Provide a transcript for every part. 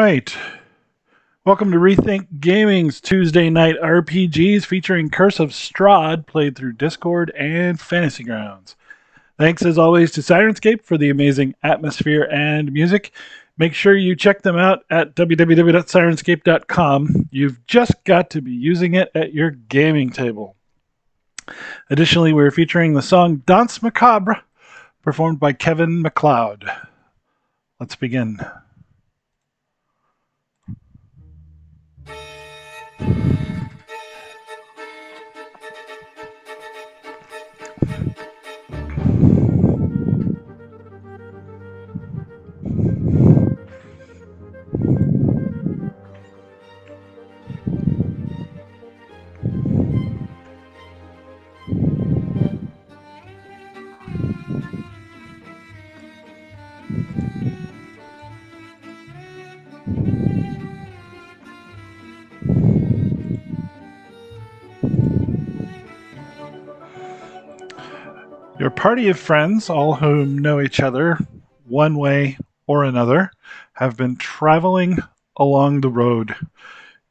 Alright, welcome to Rethink Gaming's Tuesday Night RPGs featuring Curse of Strahd, played through Discord and Fantasy Grounds. Thanks as always to Sirenscape for the amazing atmosphere and music. Make sure you check them out at www.sirenscape.com. You've just got to be using it at your gaming table. Additionally, we're featuring the song Danse Macabre, performed by Kevin MacLeod. Let's begin. Your party of friends, all whom know each other one way or another, have been traveling along the road.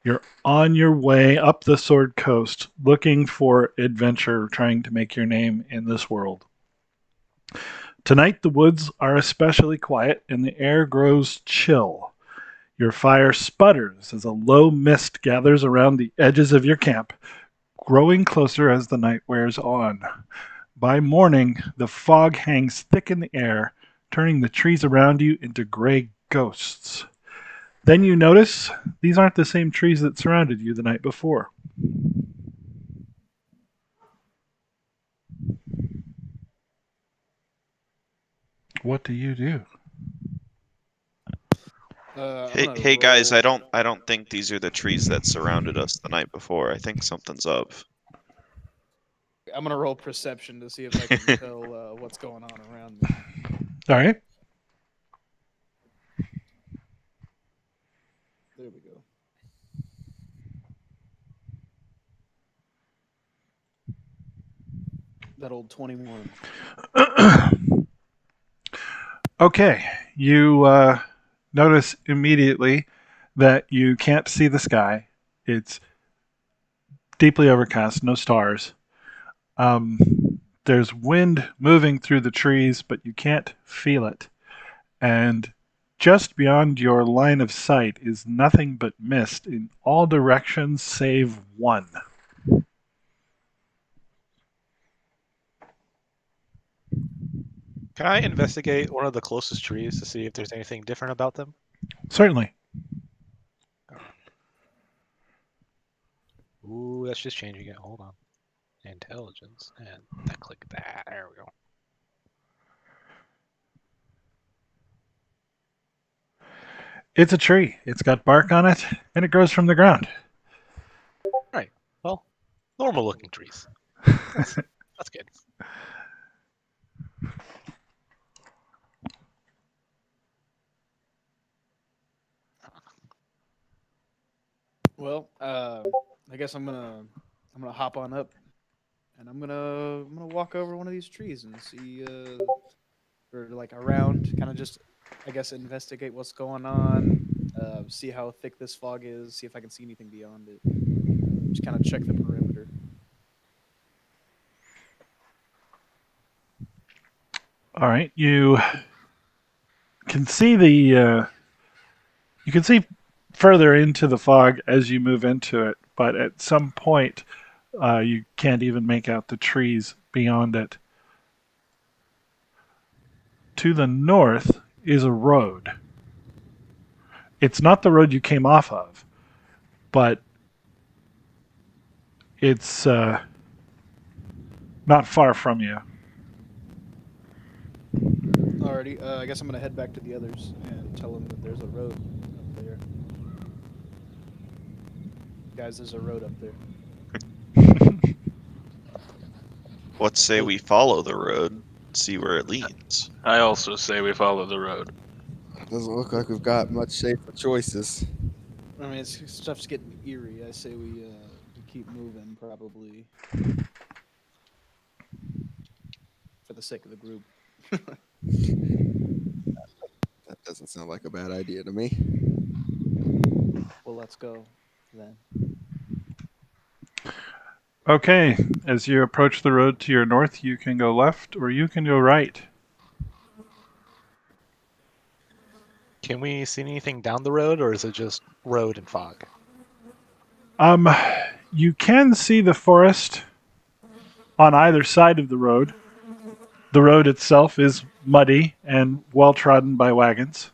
You're on your way up the Sword Coast, looking for adventure, trying to make your name in this world. Tonight, the woods are especially quiet, and the air grows chill. Your fire sputters as a low mist gathers around the edges of your camp, growing closer as the night wears on. By morning, the fog hangs thick in the air, turning the trees around you into gray ghosts. Then you notice these aren't the same trees that surrounded you the night before. What do you do? Hey guys, I don't think these are the trees that surrounded us the night before. I think something's up. I'm going to roll perception to see if I can tell what's going on around me. All right. There we go. That old 21. Okay. You notice immediately that you can't see the sky. It's deeply overcast, no stars. There's wind moving through the trees, but you can't feel it. And just beyond your line of sight is nothing but mist in all directions save one. Can I investigate one of the closest trees to see if there's anything different about them? Certainly. Ooh, that's just changing it. Hold on. Intelligence, and click that. There we go. It's a tree. It's got bark on it, and it grows from the ground. Right. Well, normal-looking trees. That's good. Well, I guess I'm gonna hop on up. And I'm gonna walk over one of these trees and see, or like around, kind of just, I guess, investigate what's going on, see how thick this fog is, see if I can see anything beyond it. Just kind of check the perimeter. All right, you can see the, you can see further into the fog as you move into it, but at some point. You can't even make out the trees beyond it. To the north is a road. It's not the road you came off of, but it's not far from you. Alrighty, I guess I'm going to head back to the others and tell them that there's a road up there. Guys, there's a road up there. Let's say we follow the road, see where it leads. I also say we follow the road. Doesn't look like we've got much safer choices. I mean, stuff's getting eerie. I say we keep moving, probably. For the sake of the group. That doesn't sound like a bad idea to me. let's go then. Okay, as you approach the road to your north, you can go left or you can go right. Can we see anything down the road, or is it just road and fog? You can see the forest on either side of the road. The road itself is muddy and well trodden by wagons.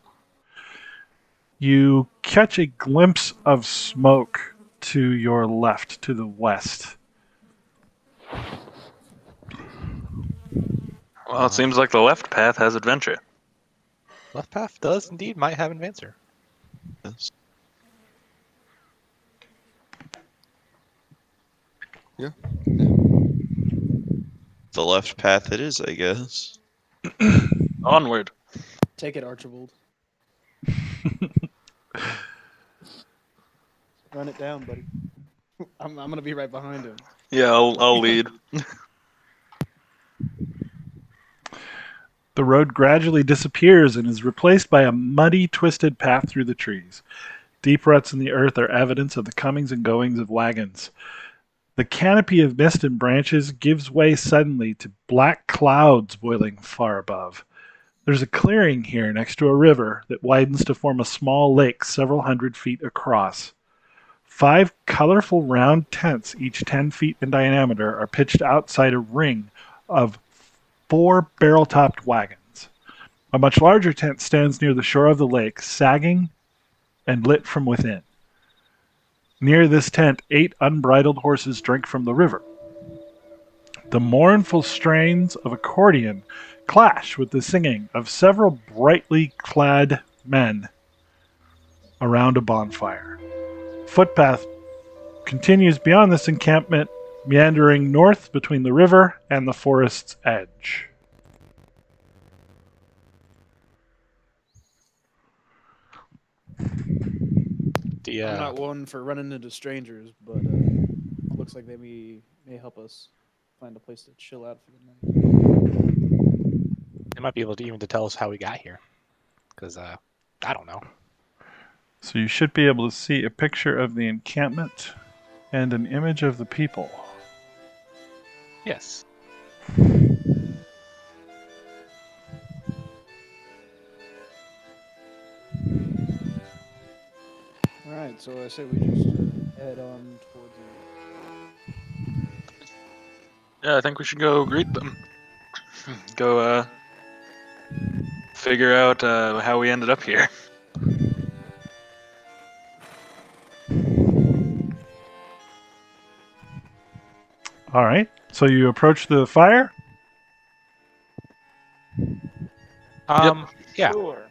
You catch a glimpse of smoke to your left, to the west. Well, it seems like the left path has adventure. Left path does indeed might have adventure. Yes. Yeah. The left path it is, I guess. Onward. Take it, Archibald. Run it down, buddy. I'm gonna be right behind him. Yeah, I'll lead. The road gradually disappears and is replaced by a muddy, twisted path through the trees. Deep ruts in the earth are evidence of the comings and goings of wagons. The canopy of mist and branches gives way suddenly to black clouds boiling far above. There's a clearing here next to a river that widens to form a small lake several hundred feet across. 5 colorful round tents, each 10 feet in diameter, are pitched outside a ring of 4 barrel-topped wagons. A much larger tent stands near the shore of the lake, sagging and lit from within. Near this tent, 8 unbridled horses drink from the river. The mournful strains of accordion clash with the singing of several brightly clad men around a bonfire. Footpath continues beyond this encampment, meandering north between the river and the forest's edge. Yeah. I'm not one for running into strangers, but it looks like they may help us find a place to chill out for the night. They might be able to even tell us how we got here, because I don't know. So you should be able to see a picture of the encampment and an image of the people. Yes. Alright, so I say we just head on towards them. Yeah, I think we should go greet them. Go, figure out how we ended up here. Alright, so you approach the fire? Yep. Yeah. Sure.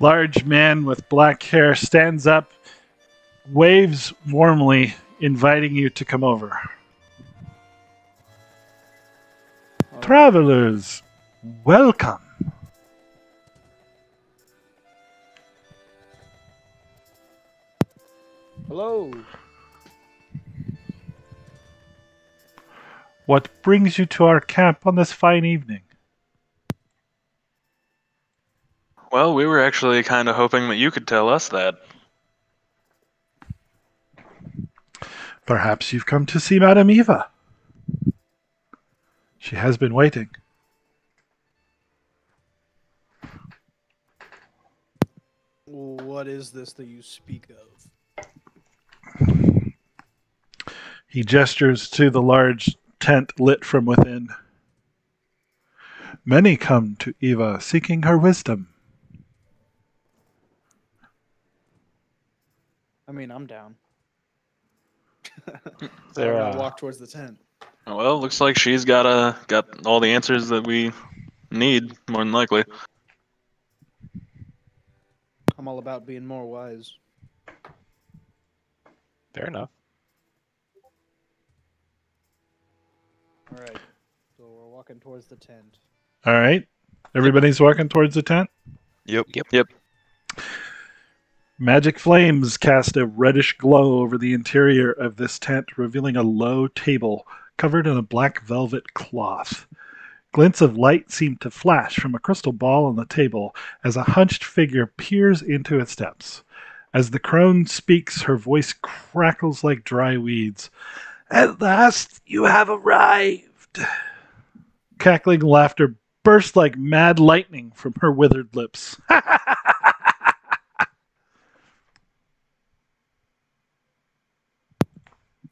Large man with black hair stands up, waves warmly, inviting you to come over. Right. Travelers, welcome. Hello. What brings you to our camp on this fine evening? Well, we were actually kind of hoping that you could tell us that. Perhaps you've come to see Madame Eva. She has been waiting. What is this that you speak of? He gestures to the large tent lit from within. Many come to Eva seeking her wisdom. I mean, I'm down. They're gonna walk towards the tent. Well, looks like she's got all the answers that we need, more than likely. I'm all about being more wise. Fair enough. All right, so we're walking towards the tent. All right, everybody's walking towards the tent. Yep. Magic flames cast a reddish glow over the interior of this tent, revealing a low table covered in a black velvet cloth. Glints of light seem to flash from a crystal ball on the table as a hunched figure peers into its depths. As the crone speaks, her voice crackles like dry weeds. "At last you have arrived!" Cackling laughter bursts like mad lightning from her withered lips.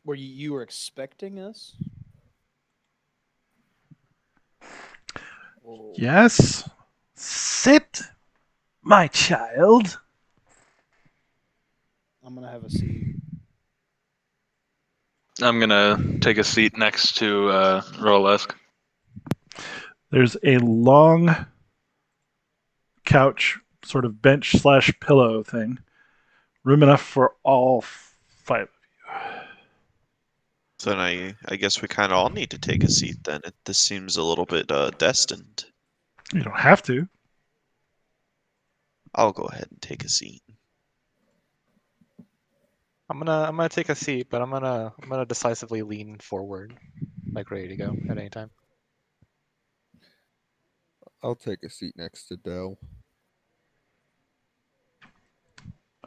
You were expecting us? Whoa. Yes. Sit, my child. I'm going to have a seat. I'm going to take a seat next to Rolesk. There's a long couch, sort of bench / pillow thing. Room enough for all 5 of you. So I guess we kind of all need to take a seat then. This seems a little bit destined. You don't have to. I'll go ahead and take a seat. I'm gonna take a seat, but I'm gonna decisively lean forward, like ready to go at any time. I'll take a seat next to Dell.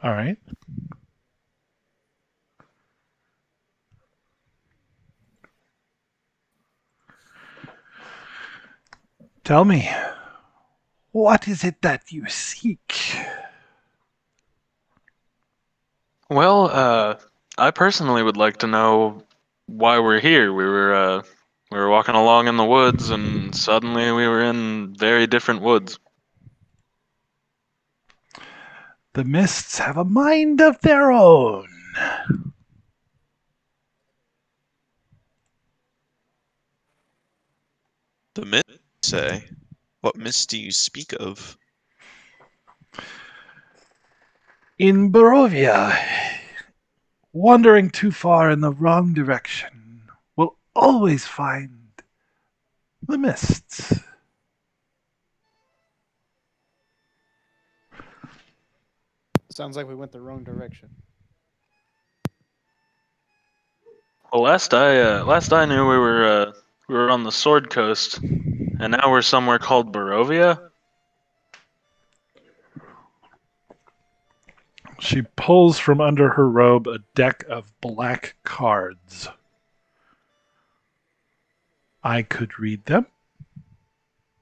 All right. Tell me, what is it that you seek? Well, I personally would like to know why we're here. We were walking along in the woods, and suddenly we were in very different woods. The mists have a mind of their own. The mists? Say, what mist do you speak of? In Barovia, wandering too far in the wrong direction will always find the mists. Sounds like we went the wrong direction. Well, last I knew, we were on the Sword Coast. And now we're somewhere called Barovia? She pulls from under her robe a deck of black cards. I could read them,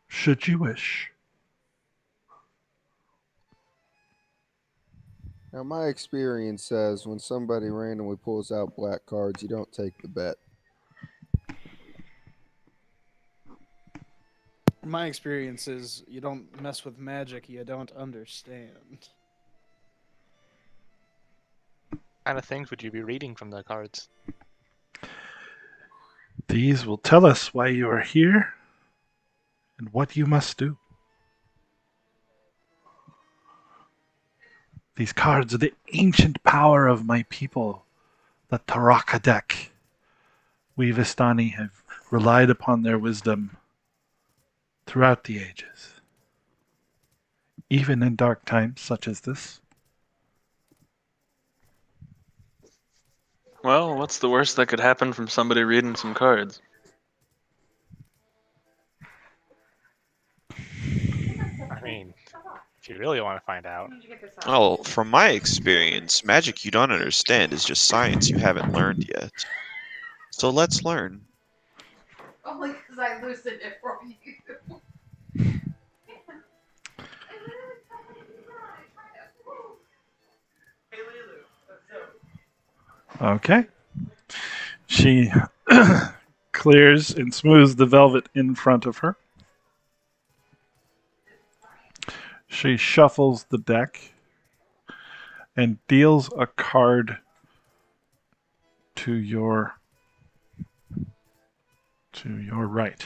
should you wish. Now, my experience says when somebody randomly pulls out black cards, you don't take the bet. My experience is you don't mess with magic you don't understand. What kind of things would you be reading from the cards? These will tell us why you are here and what you must do. These cards are the ancient power of my people, the Tarokka deck. We Vistani have relied upon their wisdom throughout the ages, even in dark times such as this. Well, what's the worst that could happen from somebody reading some cards? I mean, if you really want to find out. Well, from my experience, magic you don't understand is just science you haven't learned yet. So let's learn. Only because I loosened it for you. Okay. She clears and smooths the velvet in front of her. She shuffles the deck and deals a card to your right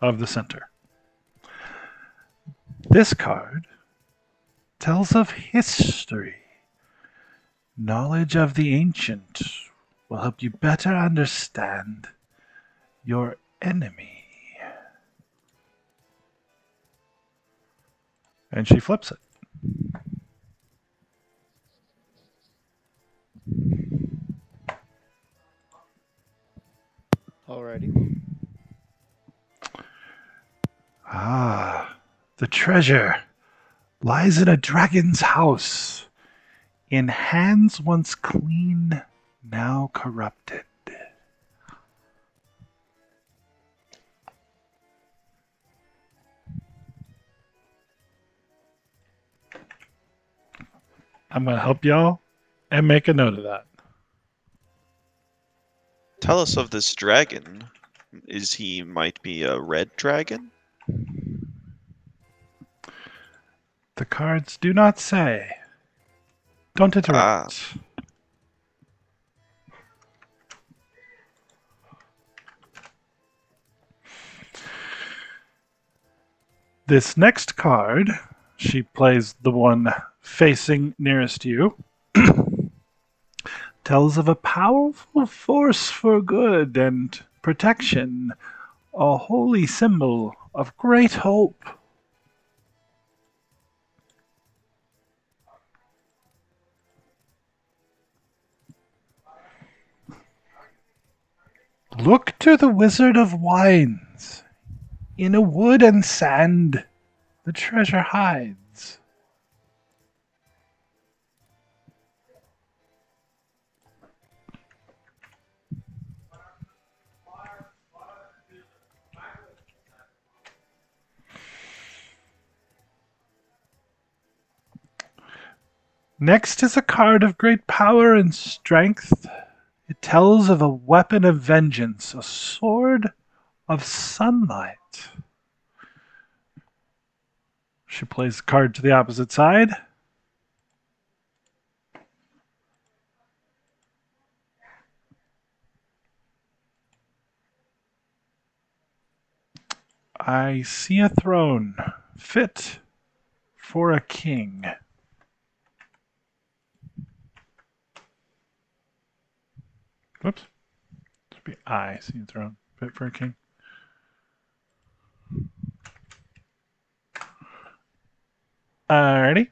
of the center. This card tells of history. Knowledge of the ancient will help you better understand your enemy. And she flips it. Alrighty. The treasure lies in a dragon's house, in hands once clean, now corrupted. I'm going to help y'all and make a note of that. Tell us of this dragon. Is he might be a red dragon? The cards do not say. Don't interrupt. This next card, she plays the one facing nearest you, tells of a powerful force for good and protection, a holy symbol of great hope. Look to the Wizard of Wines. In a wood and sand, the treasure hides. Next is a card of great power and strength. It tells of a weapon of vengeance, a sword of sunlight. She plays the card to the opposite side. I see a throne fit for a king. Whoops. It should be I see a throne fit for a king. Alrighty.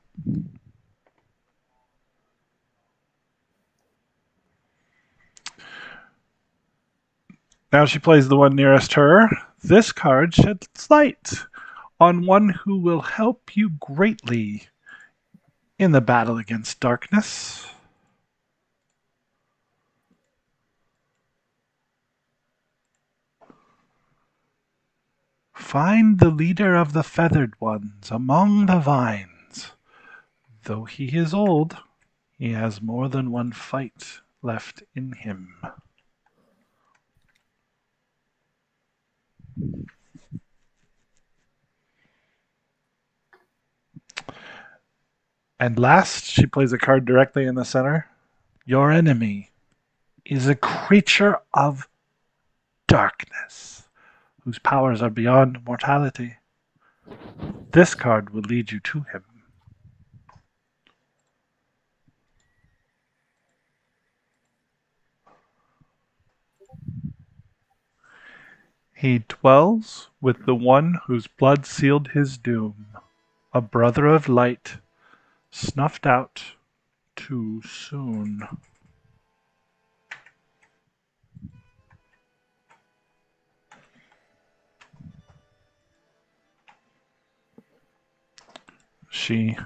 Now she plays the one nearest her. This card sheds light on one who will help you greatly in the battle against darkness. Find the leader of the feathered ones among the vines. Though he is old, he has more than one fight left in him. And last, she plays a card directly in the center. Your enemy is a creature of darkness, whose powers are beyond mortality. This card will lead you to him. He dwells with the one whose blood sealed his doom, a brother of light, snuffed out too soon. She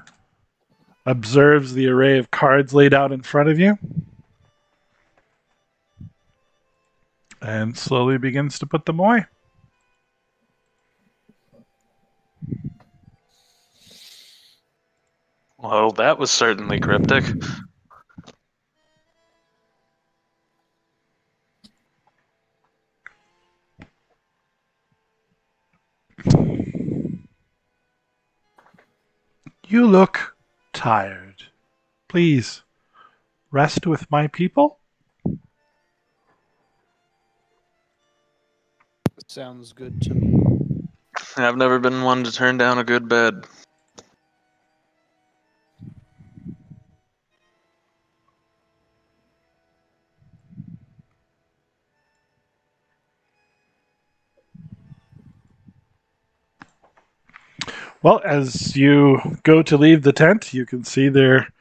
observes the array of cards laid out in front of you and slowly begins to put them away. Well, that was certainly cryptic. You look tired. Please, rest with my people. Sounds good to me. I've never been one to turn down a good bed. Well, as you go to leave the tent, you can see they're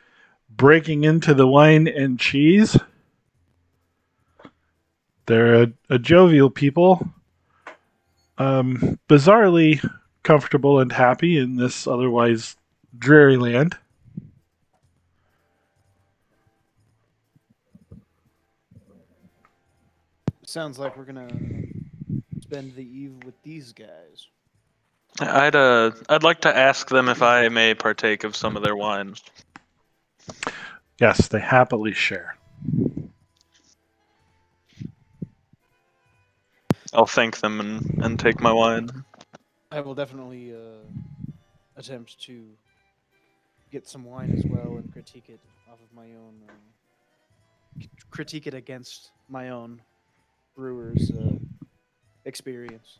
breaking into the wine and cheese. They're a jovial people, bizarrely comfortable and happy in this otherwise dreary land. Sounds like we're gonna spend the eve with these guys. I'd like to ask them if I may partake of some of their wine. Yes, they happily share. I'll thank them and take my wine. I will definitely attempt to get some wine as well and critique it off of my own. Critique it against my own brewer's experience.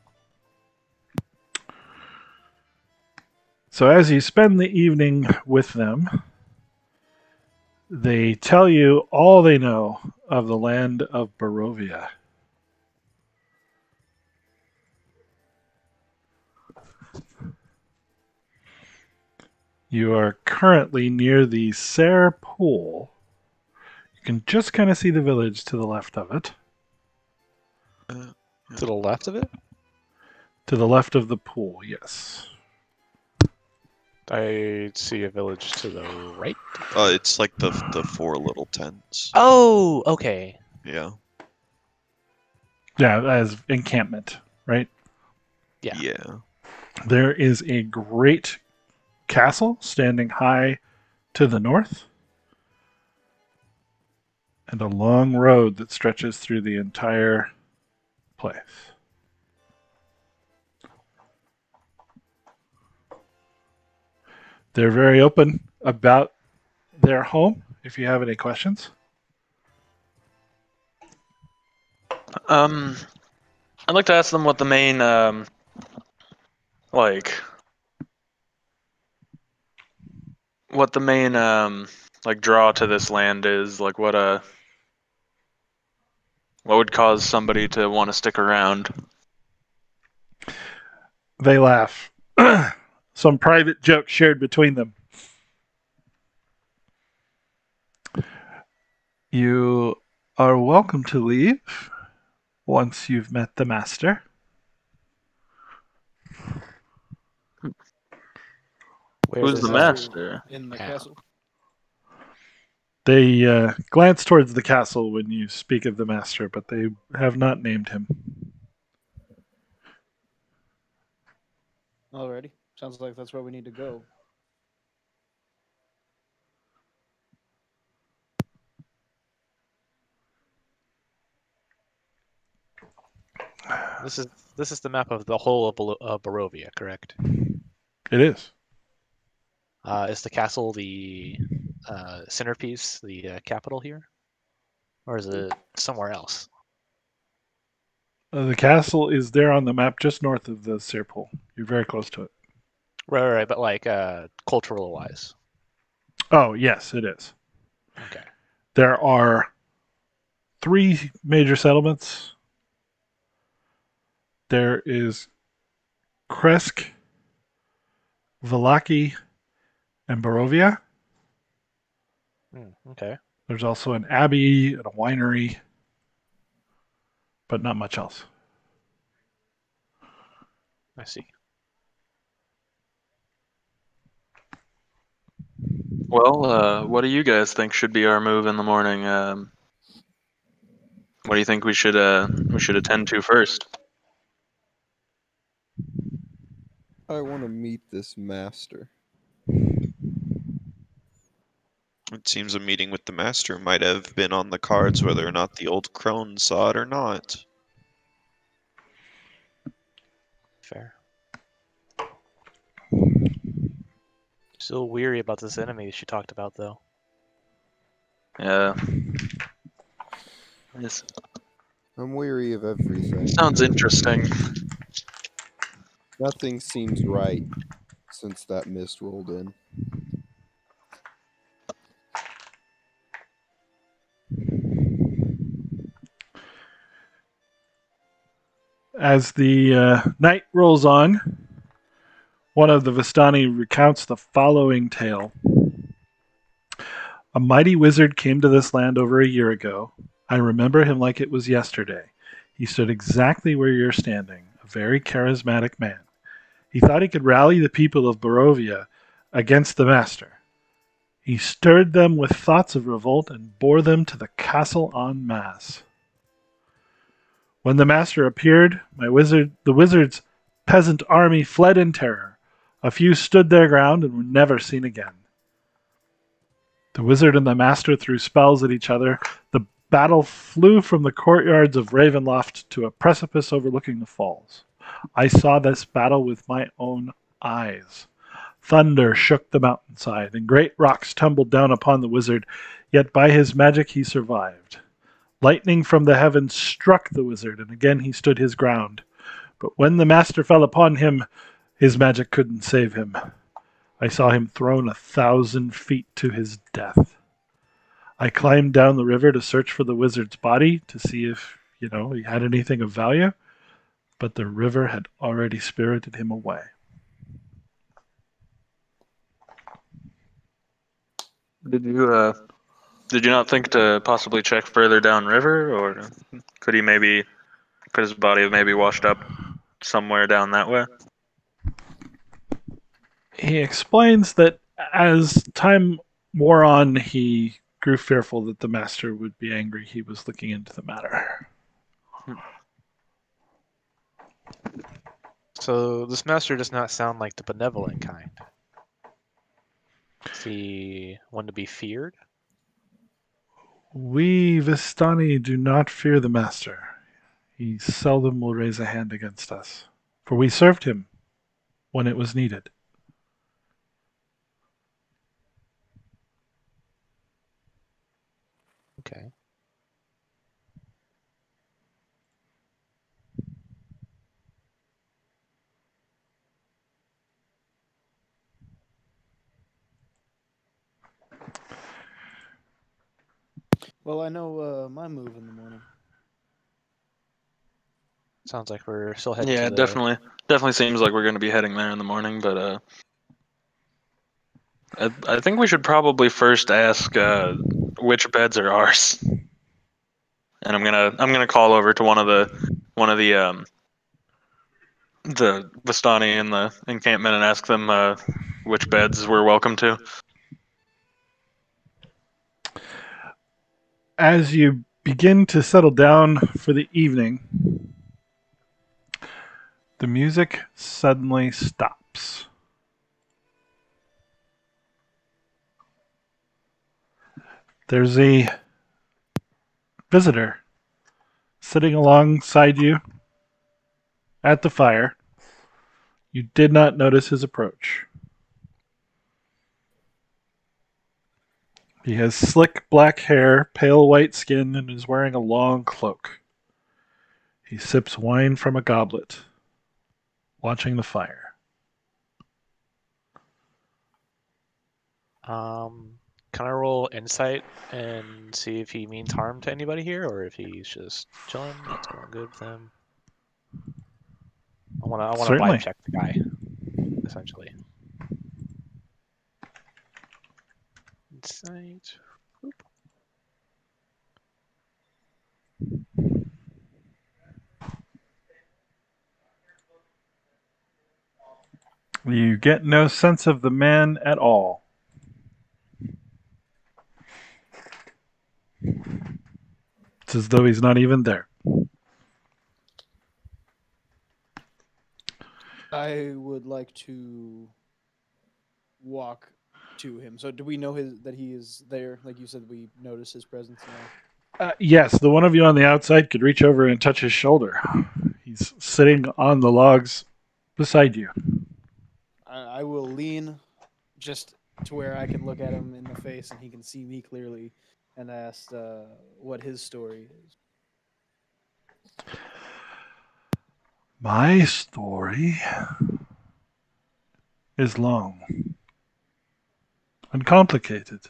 So as you spend the evening with them, they tell you all they know of the land of Barovia. You are currently near the Serre Pool. You can just kind of see the village to the left of it. To the left of it? To the left of the pool, yes. I see a village to the right. It's like the four little tents. Oh, okay. Yeah. Yeah, as encampment, right? Yeah. Yeah. There is a great castle standing high to the north, and a long road that stretches through the entire place. They're very open about their home, if you have any questions. I'd like to ask them what the main, like draw to this land is, like what would cause somebody to want to stick around? They laugh. Some private joke shared between them. You are welcome to leave once you've met the master. Who's the master? In the castle. They glance towards the castle when you speak of the master, but they have not named him. Alrighty. Sounds like that's where we need to go. This is the map of the whole of Barovia, correct? It is. Is the castle the centerpiece, the capital here? Or is it somewhere else? The castle is there on the map just north of the Serre Pool. You're very close to it. Right, but like cultural-wise. Oh, yes, it is. Okay. There are 3 major settlements. There is Kresk, Vallaki, and Barovia. Okay. There's also an abbey and a winery, but not much else. I see. Well, what do you guys think should be our move in the morning? What do you think we should attend to first? I want to meet this master. It seems a meeting with the master might have been on the cards, whether or not the old crone saw it or not. Fair. Still weary about this enemy she talked about, though. Yeah. Yes. I'm weary of everything. Sounds interesting. Nothing seems right since that mist rolled in. As the night rolls on, one of the Vistani recounts the following tale. A mighty wizard came to this land over a year ago. I remember him like it was yesterday. He stood exactly where you're standing, a very charismatic man. He thought he could rally the people of Barovia against the master. He stirred them with thoughts of revolt and bore them to the castle en masse. When the master appeared, the wizard's peasant army fled in terror. A few stood their ground and were never seen again. The wizard and the master threw spells at each other. The battle flew from the courtyards of Ravenloft to a precipice overlooking the falls. I saw this battle with my own eyes. Thunder shook the mountainside, and great rocks tumbled down upon the wizard, yet by his magic he survived. Lightning from the heavens struck the wizard, and again he stood his ground. But when the master fell upon him, his magic couldn't save him. I saw him thrown 1,000 feet to his death. I climbed down the river to search for the wizard's body to see if, he had anything of value, but the river had already spirited him away. Did you not think to possibly check further down river, or could his body have maybe washed up somewhere down that way? He explains that as time wore on, he grew fearful that the master would be angry. He was looking into the matter. So this master does not sound like the benevolent kind. Is he one to be feared? We Vistani do not fear the master. He seldom will raise a hand against us, for we served him when it was needed. Okay. Well, I know my move in the morning. Sounds like we're still heading. Yeah, definitely seems like we're going to be heading there in the morning. But I think we should probably first ask which beds are ours. And I'm gonna call over to one of the Vistani in the encampment and ask them which beds we're welcome to. As you begin to settle down for the evening, the music suddenly stops. There's a visitor sitting alongside you at the fire. You did not notice his approach. He has slick black hair, pale white skin, and is wearing a long cloak. He sips wine from a goblet, watching the fire. Can I roll insight and see if he means harm to anybody here, or if he's just chilling? That's going good with him. I want to vibe check the guy, essentially. Insight. You get no sense of the man at all. It's as though he's not even there. I would like to walk to him. So do we know that he is there? Like you said, we notice his presence now. Yes, the one of you on the outside could reach over and touch his shoulder. He's sitting on the logs beside you. I will lean just to where I can look at him in the face and he can see me clearly, and ask what his story is. My story is long. Uncomplicated.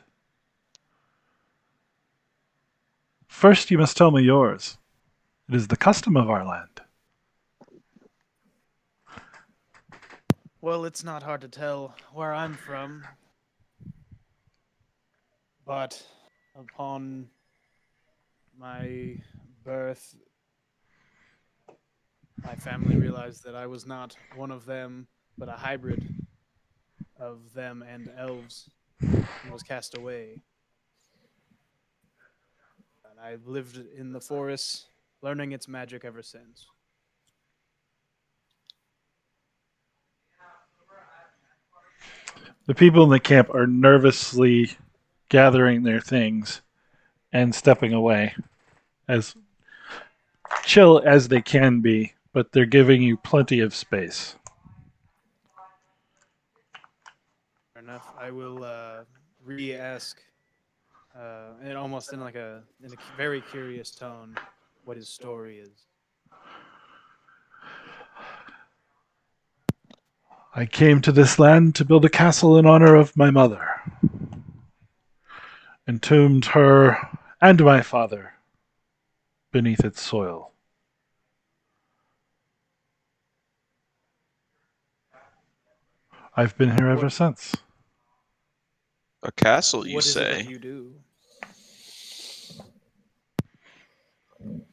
First, you must tell me yours. It is the custom of our land. Well, it's not hard to tell where I'm from. But upon my birth, my family realized that I was not one of them, but a hybrid of them and elves, and was cast away. And I've lived in the forest, learning its magic ever since. The people in the camp are nervously gathering their things and stepping away, as chill as they can be, but they're giving you plenty of space. Fair enough. I will re-ask, and almost in like a very curious tone, what his story is. I came to this land to build a castle in honor of my mother. Entombed her and my father beneath its soil. I've been here ever since. A castle, you say? What is it that you do?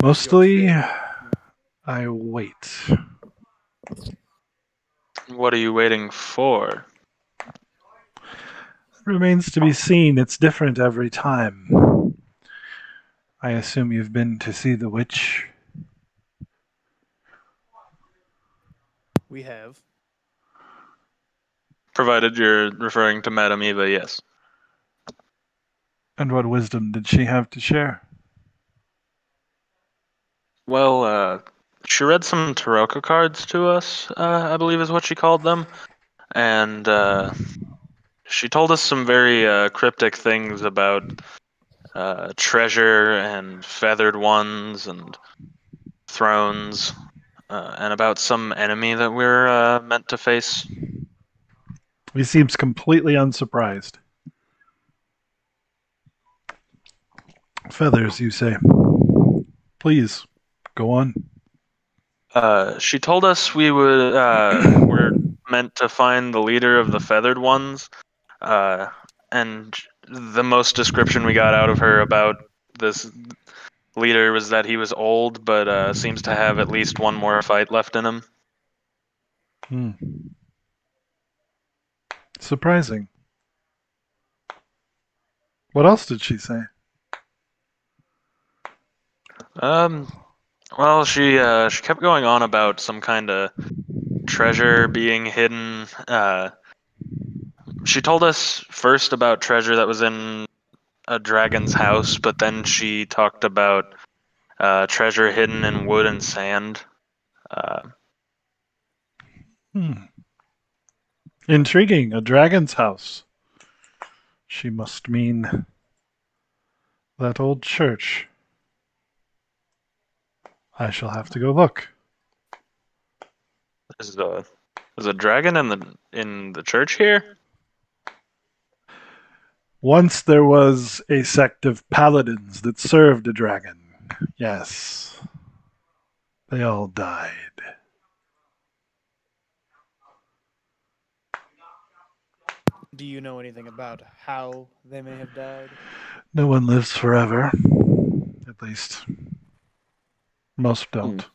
Mostly, I wait. What are you waiting for? It remains to be seen. It's different every time. I assume you've been to see the witch. We have. Provided you're referring to Madame Eva, yes. And what wisdom did she have to share? Well, she read some Tarokka cards to us, I believe is what she called them. And she told us some very cryptic things about treasure and feathered ones and thrones and about some enemy that we're meant to face. He seems completely unsurprised. Feathers, you say. Please, go on. She told us we would, were meant to find the leader of the Feathered Ones, and the most description we got out of her about this leader was that he was old, but seems to have at least one more fight left in him. Hmm. Surprising. What else did she say? Well, she kept going on about some kind of treasure being hidden. She told us first about treasure that was in a dragon's house, but then she talked about treasure hidden in wood and sand. Intriguing. A dragon's house. She must mean that old church. I shall have to go look. There's a dragon in the church here? Once there was a sect of paladins that served a dragon. Yes. They all died. Do you know anything about how they may have died? No one lives forever. At least most don't.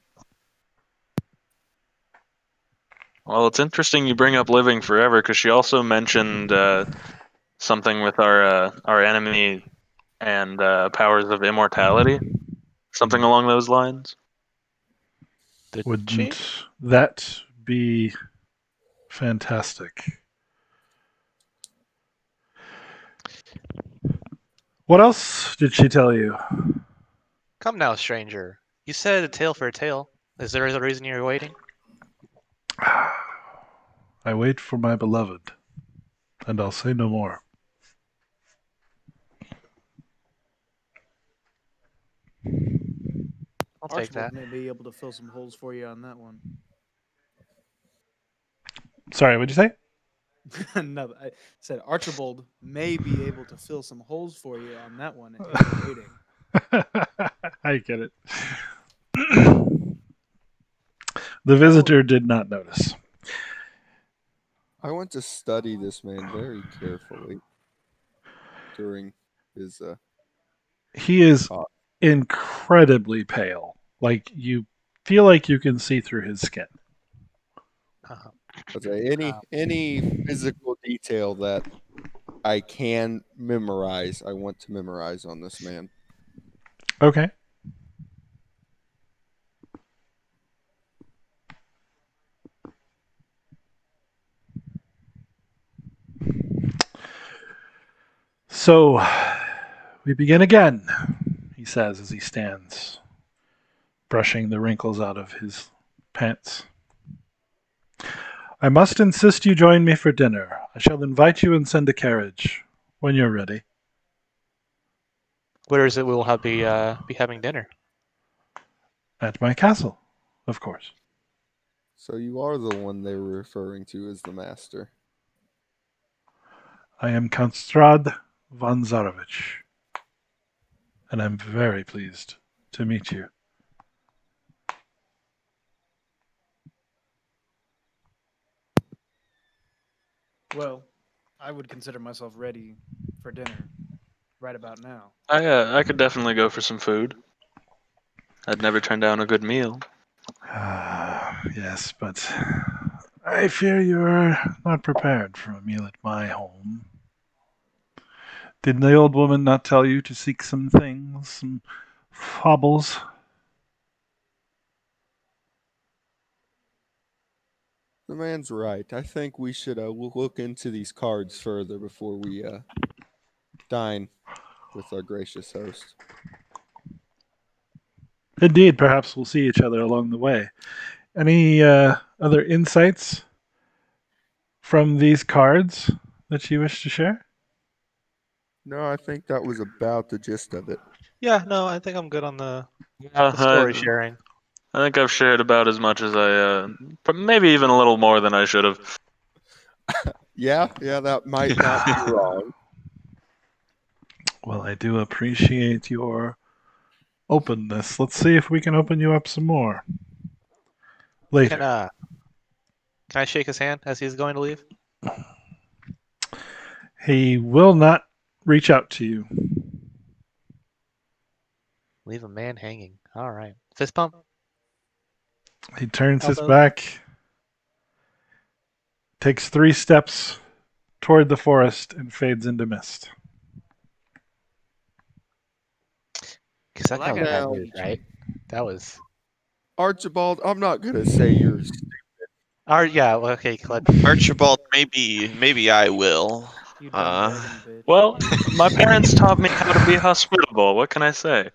Well, it's interesting you bring up living forever, because she also mentioned something with our enemy and powers of immortality, something along those lines. Wouldn't that be fantastic? What else did she tell you? Come now, stranger. You said a tale for a tale. Is there a reason you're waiting? I wait for my beloved, and I'll say no more. I'll take that. May be able to fill some holes for you on that one. Sorry, what'd you say? No, I said Archibald may be able to fill some holes for you on that one if you're waiting. I get it. The visitor did not notice. I went to study this man very carefully during his... he is incredibly pale. Like, you feel like you can see through his skin. Okay, any physical detail that I can memorize, I want to memorize on this man. Okay. So, we begin again, he says as he stands, brushing the wrinkles out of his pants. I must insist you join me for dinner. I shall invite you and send a carriage when you're ready. Where is it we will have be having dinner? At my castle, of course. So you are the one they were referring to as the master. I am Count Strahd von Zarovich, and I'm very pleased to meet you. Well, I would consider myself ready for dinner right about now. I could definitely go for some food. I'd never turn down a good meal. Yes, but I fear you are not prepared for a meal at my home. Did the old woman not tell you to seek some things, some fobbles? The man's right. I think we should we'll look into these cards further before we dine with our gracious host. Indeed, perhaps we'll see each other along the way. Any other insights from these cards that you wish to share? No, I think that was about the gist of it. Yeah, no, I think I'm good on the story sharing. I think I've shared about as much as I, maybe even a little more than I should have. yeah, that might not be wrong. Well, I do appreciate your openness. Let's see if we can open you up some more later. Can I shake his hand as he's going to leave? He will not reach out to you. Leave a man hanging. All right. Fist pump. He turns his back, takes 3 steps toward the forest, and fades into mist. Because that got weird, right? That was... Archibald, I'm not going to say you're stupid. Yeah, okay, Clint. Archibald, maybe I will. Well, my parents taught me how to be hospitable. What can I say?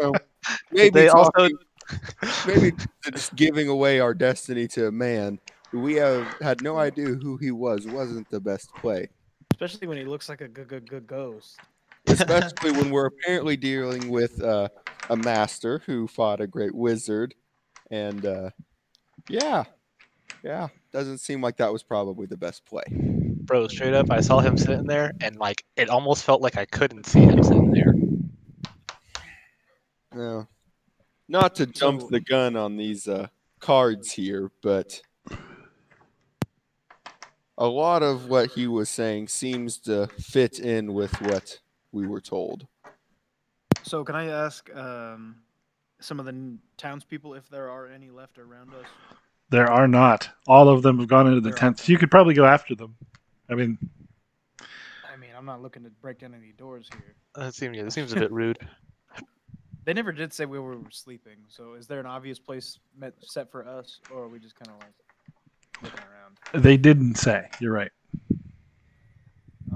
Well, maybe just giving away our destiny to a man who we had no idea who he was wasn't the best play. Especially when he looks like a good ghost. Especially when we're apparently dealing with a master who fought a great wizard. And yeah, doesn't seem like that was probably the best play. Bro, straight up, I saw him sitting there, and like it almost felt like I couldn't see him sitting there. No. Not to jump the gun on these cards here, but a lot of what he was saying seems to fit in with what we were told. So can I ask some of the townspeople if there are any left around us? There are not. All of them have gone into the tents. You could probably go after them. I mean, I'm not looking to break down any doors here. That seems a bit rude. They never did say where we were sleeping, so is there an obvious place set for us, or are we just kind of like looking around? They didn't say. You're right.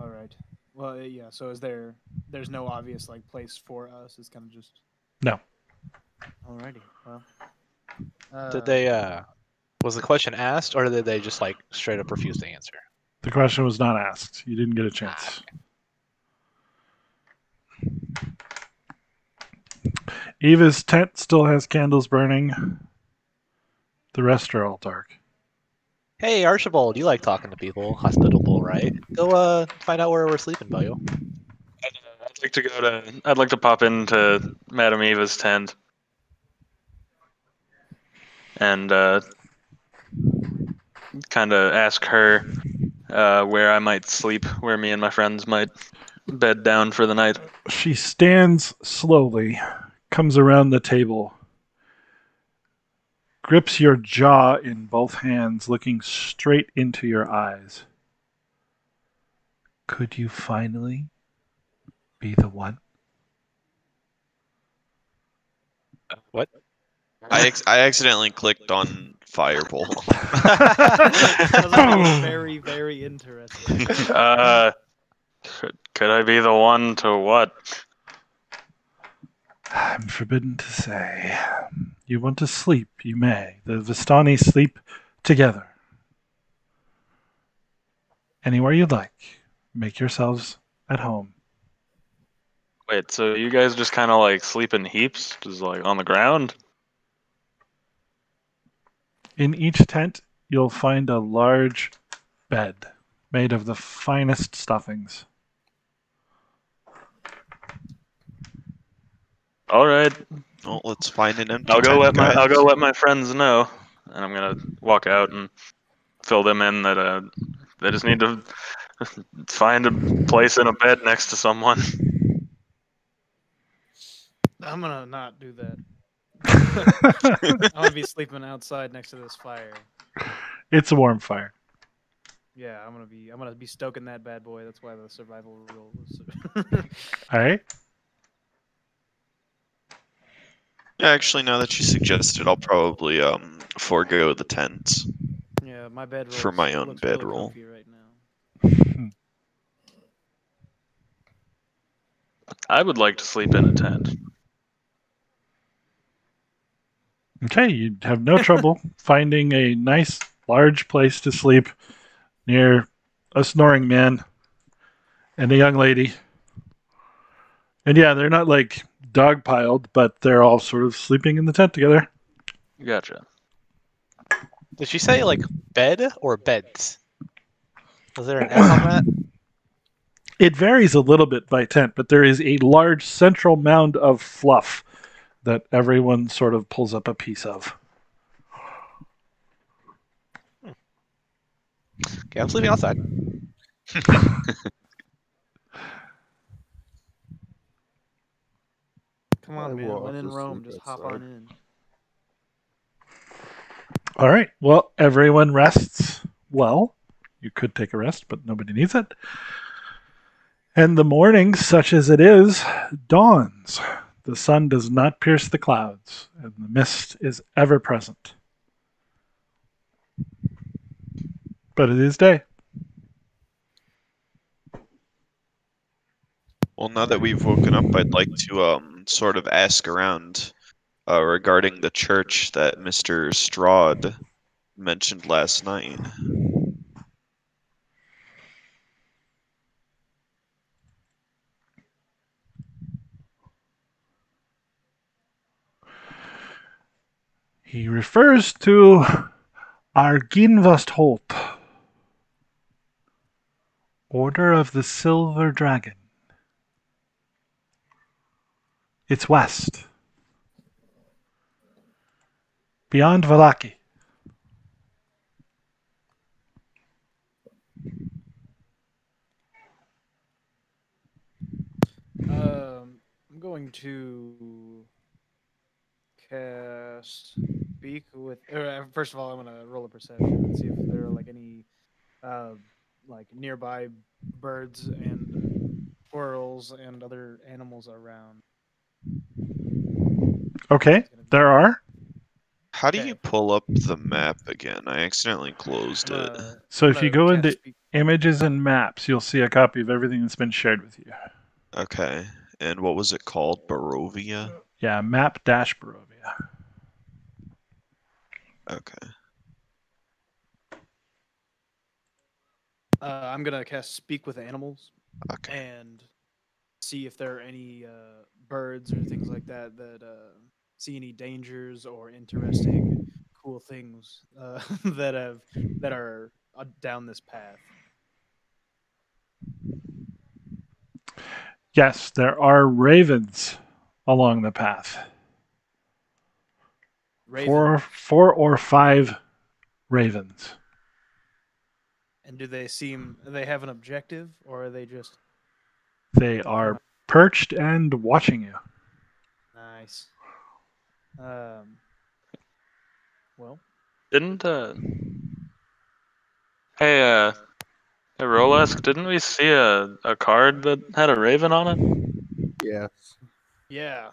All right. Well, yeah, so there's no obvious like place for us? It's kind of just... No. Alrighty, well... did they, was the question asked, or did they just like straight up refuse to answer? The question was not asked. You didn't get a chance. Okay. Eva's tent still has candles burning. The rest are all dark. Hey, Archibald, you like talking to people. Hospitable, right? Go find out where we're sleeping, Bayo. I'd like to pop into Madame Eva's tent. And kind of ask her where I might sleep, where me and my friends might bed down for the night. She stands slowly, comes around the table, grips your jaw in both hands, looking straight into your eyes. Could you finally be the one? What? I accidentally clicked on Fireball. Very, very interesting. Could I be the one to what? I'm forbidden to say. You want to sleep, you may. The Vistani sleep together. Anywhere you'd like. Make yourselves at home. Wait, so you guys just kind of like sleep in heaps? Just like on the ground? In each tent, you'll find a large bed made of the finest stuffings. All right. Well, let's find an empty I'll go let my friends know, and I'm gonna walk out and fill them in that they just need to find a place in a bed next to someone. I'm gonna not do that. I'm gonna be sleeping outside next to this fire. It's a warm fire. Yeah, I'm gonna be stoking that bad boy. That's why the survival rule is. All right. Yeah, actually, now that you suggest it, I'll probably forego the tents. Yeah, my bed for my own bedroll. Really right now. I would like to sleep in a tent. Okay, you'd have no trouble finding a nice, large place to sleep near a snoring man and a young lady. And yeah, they're not like dog-piled, but they're all sort of sleeping in the tent together. Gotcha. Did she say like bed or beds? Was there an S on that? It varies a little bit by tent, but there is a large central mound of fluff that everyone sort of pulls up a piece of. Okay, I'm sleeping outside. Come on, man. When in Rome, just hop on in. All right. Well, everyone rests. Well, you could take a rest, but nobody needs it. And the morning, such as it is, dawns. The sun does not pierce the clouds, and the mist is ever present. But it is day. Well, now that we've woken up, I'd like to sort of ask around regarding the church that Mr. Strahd mentioned last night. He refers to Argynvost, Order of the Silver Dragon. It's west, beyond Vallaki. I'm going to cast Speak with. First of all, I'm gonna roll a perception and see if there are like any like nearby birds and squirrels and other animals around. Okay, there are. How do you pull up the map again? I accidentally closed it. So if you go into images and maps, you'll see a copy of everything that's been shared with you. Okay, and what was it called? Barovia? Yeah, map-Barovia. Okay. I'm going to cast Speak with Animals. Okay. And see if there are any birds or things like that that see any dangers or interesting, cool things that are down this path. Yes, there are ravens along the path. Four or five ravens. And do they seem? Do they have an objective, or are they just? They are perched and watching you. Nice. Well, didn't hey Rolesk, didn't we see a card that had a raven on it? Yes. Yeah.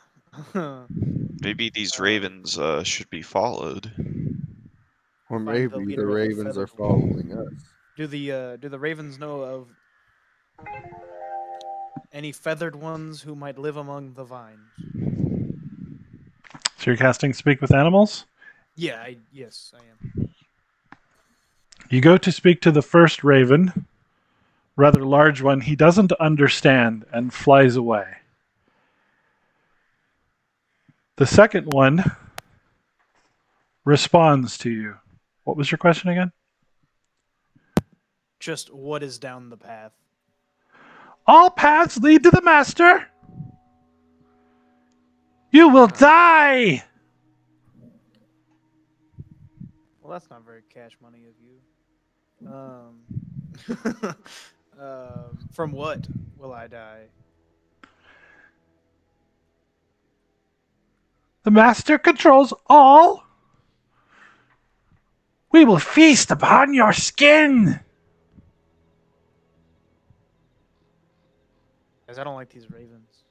Maybe these ravens should be followed. Or maybe the ravens are following us. Do the ravens know of any feathered ones who might live among the vines? So you're casting Speak with Animals? Yeah, yes, I am. You go to speak to the first raven, rather large one. He doesn't understand and flies away. The second one responds to you. What was your question again? Just what is down the path? All paths lead to the master. You will die. Well, that's not very cash money of you. From what will I die? The master controls all. We will feast upon your skin. Guys, I don't like these ravens.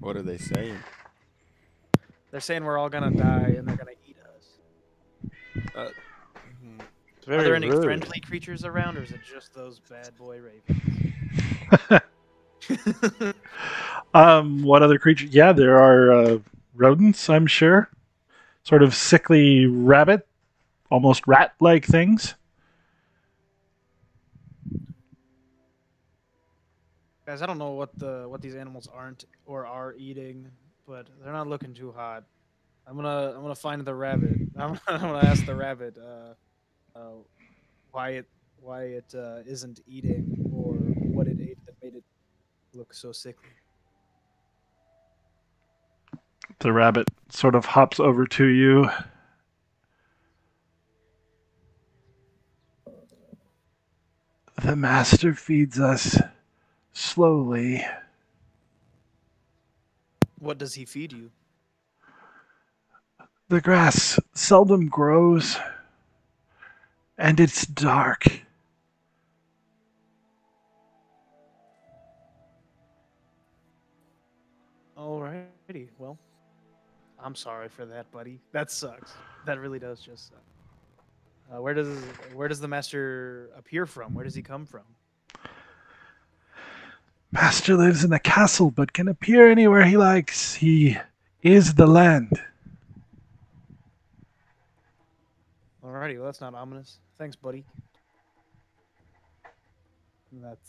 What are they saying? They're saying we're all gonna die and they're gonna eat us. Are there any friendly creatures around, or is it just those bad boy ravens? What other creature? Yeah, there are rodents, I'm sure. Sort of sickly rabbit, almost rat-like things. Guys, I don't know what these animals aren't or are eating, but they're not looking too hot. I'm gonna find the rabbit. I'm gonna ask the rabbit why it isn't eating, or what it ate that made it look so sickly. The rabbit sort of hops over to you. The master feeds us slowly. What does he feed you? The grass seldom grows, and it's dark. Alrighty, well. I'm sorry for that, buddy. That sucks. That really does just suck. Where does the master appear from? Where does he come from? Master lives in a castle, but can appear anywhere he likes. He is the land. Alrighty, well, that's not ominous. Thanks, buddy.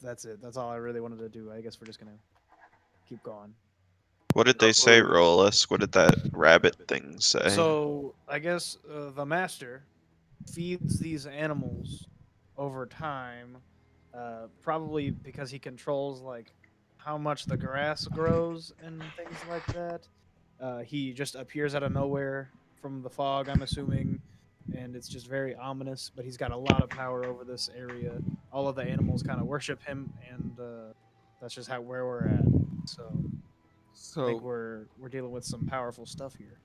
That's it. That's all I really wanted to do. I guess we're just gonna keep going. What did they say, Rolesk? What did that rabbit thing say? So, I guess the master feeds these animals over time, probably because he controls, like, how much the grass grows and things like that. He just appears out of nowhere from the fog, I'm assuming, and it's just very ominous, but he's got a lot of power over this area. All of the animals kind of worship him, and that's just where we're at, so... So I think we're dealing with some powerful stuff here.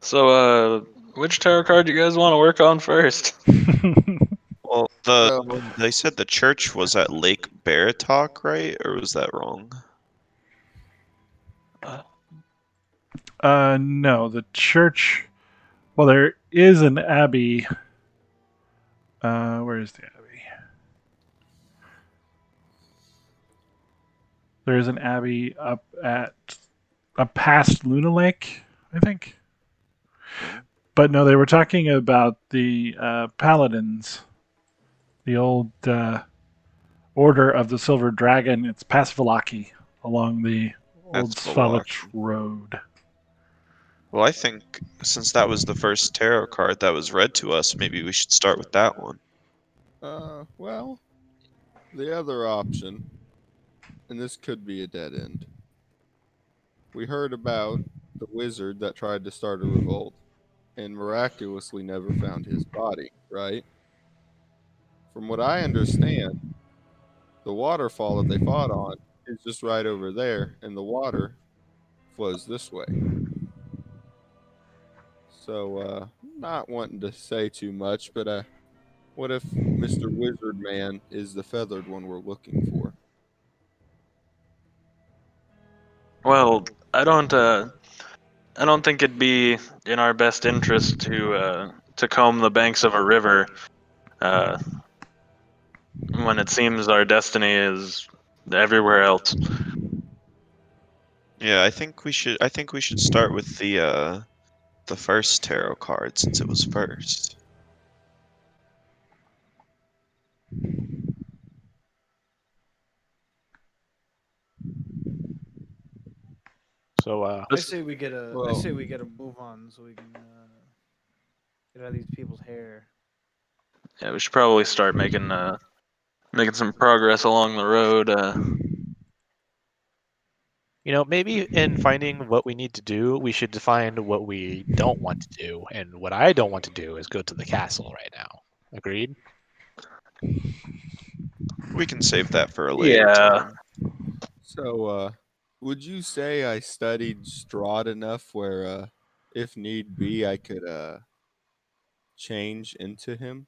So which tarot card do you guys want to work on first? Well, they said the church was at Lake Baratok, right? Or was that wrong? No, the church. Well, there is an abbey. Where is the abbey? There's an abbey up past Luna Lake, I think. But no, they were talking about the Paladins, the old Order of the Silver Dragon. It's past Vallaki along the old Svalich Road. Well, I think since that was the first tarot card that was read to us, maybe we should start with that one. Well, the other option. And this could be a dead end. We heard about the wizard that tried to start a revolt and miraculously never found his body, right? From what I understand, the waterfall that they fought on is just right over there, and the water flows this way. So, not wanting to say too much, but what if Mr. Wizard Man is the feathered one we're looking for? Well, I don't think it'd be in our best interest to comb the banks of a river when it seems our destiny is everywhere else. Yeah, I think we should start with the first tarot card since it was first. So I say we get a move on so we can get out of these people's hair. Yeah, we should probably start making making some progress along the road. You know, maybe in finding what we need to do, we should define what we don't want to do. And what I don't want to do is go to the castle right now. Agreed? We can save that for a later time. So, would you say I studied Strahd enough where, if need be, I could change into him?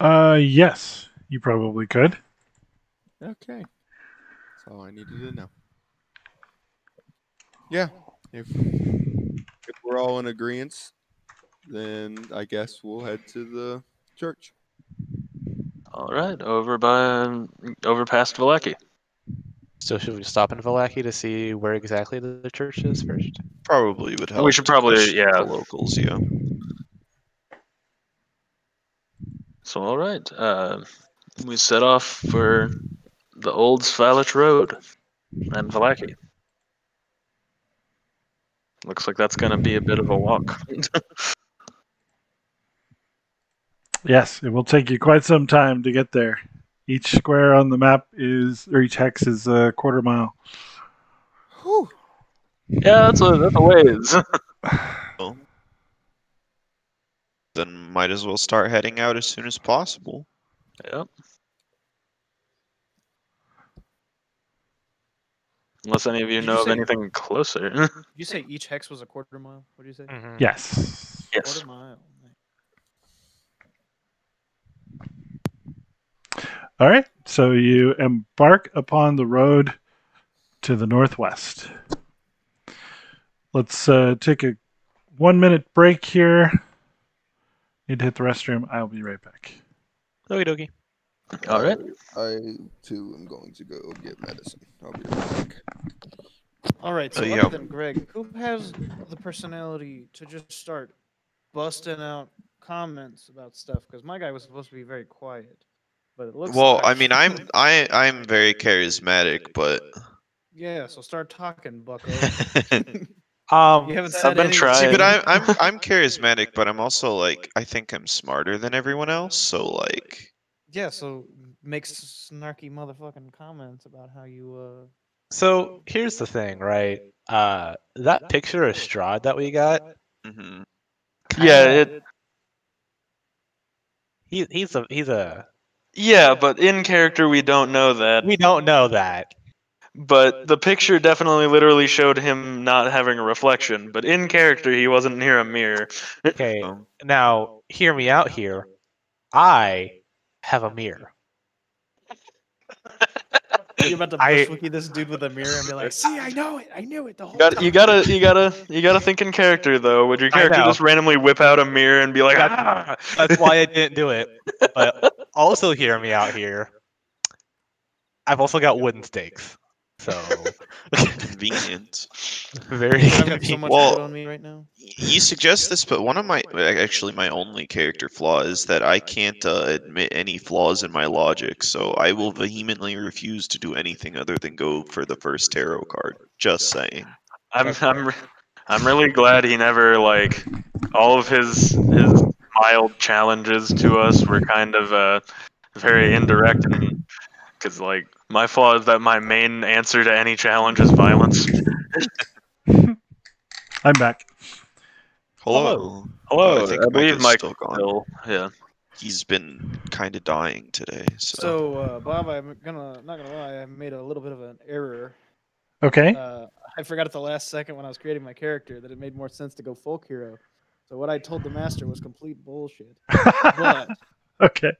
Yes, you probably could. Okay, that's all I needed to know. Yeah, if we're all in agreement, then I guess we'll head to the church. All right, over past Vallaki. So should we stop in Vallaki to see where exactly the church is first? Probably would help. We should probably, the locals, yeah. So all right, we set off for the old Svalich Road and Vallaki. Looks like that's going to be a bit of a walk. Yes, it will take you quite some time to get there. Each square on the map each hex is a quarter mile. Whew. Yeah, that's a ways. Well, then might as well start heading out as soon as possible. Yep. Unless any of you know of anything closer. Did you say each hex was a quarter mile? What did you say? Mm-hmm. Yes. Quarter mile. All right. So you embark upon the road to the northwest. Let's take a 1-minute break here. Need to hit the restroom. I'll be right back. Okie dokie. All right. I too am going to go get medicine. I'll be right back. All right. So other than Greg, who has the personality to just start busting out comments about stuff? Because my guy was supposed to be very quiet, but it looks. Well, like I'm very charismatic, but. Yeah. So start talking, Bucko. I've been trying. See, but I'm charismatic, but I'm also like I think I'm smarter than everyone else. So like. Yeah. So make snarky motherfucking comments about how you. So here's the thing, right? That picture of Strahd that we got. Mm-hmm. Yeah. He's a. Yeah, but in character we don't know that. We don't know that. But the picture definitely literally showed him not having a reflection. But in character, he wasn't near a mirror. Okay, now, hear me out here. I have a mirror. You're about to bushwiki this dude with a mirror and be like, see, I know it, I knew it the whole time. You gotta think in character, though. Would your character just randomly whip out a mirror and be like, ah? That's why I didn't do it. But also hear me out here. I've also got wooden stakes. So convenient. Very convenient. So much well, on me right now. You suggest this, but one of my only character flaw is that I can't admit any flaws in my logic, so I will vehemently refuse to do anything other than go for the first tarot card. Just saying. I'm really glad he never like all of his mild challenges to us were kind of very indirect, and because like. My flaw is that my main answer to any challenge is violence. I'm back. Hello. I believe Mike's still gone. Yeah. he's been kind of dying today. So Bob, I'm not gonna lie, I made a little bit of an error. Okay. I forgot at the last second when I was creating my character that it made more sense to go folk hero. So what I told the master was complete bullshit. But, okay.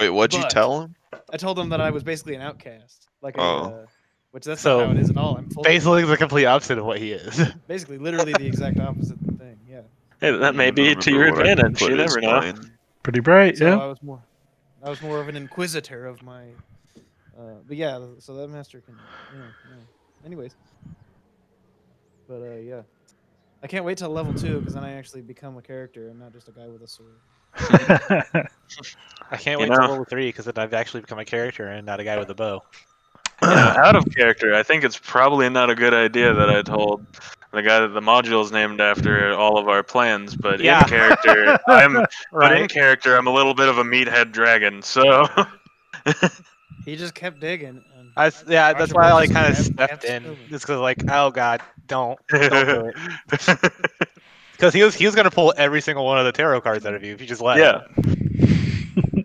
Wait, what'd you tell him? I told him that I was basically an outcast, like which that's not how it is at all. I'm basically the complete opposite of what he is. Basically, literally the exact opposite thing. Yeah. Hey, that may be to your advantage. You never know. Pretty bright, so yeah. I was more of an inquisitor of my. But yeah, so that master can. Anyways. But yeah, I can't wait till level 2 because then I actually become a character and not just a guy with a sword. I can't wait till level 3 because then I've actually become a character and not a guy with a bow. Out of character, I think it's probably not a good idea that I told the guy that the module is named after all of our plans. But yeah. In character, I'm a little bit of a meathead dragon. So he just kept digging. Yeah, that's why I like kind of stepped in, just because like, oh god, don't do it. Because he was gonna pull every single one of the tarot cards out of you if you just let him. Yeah.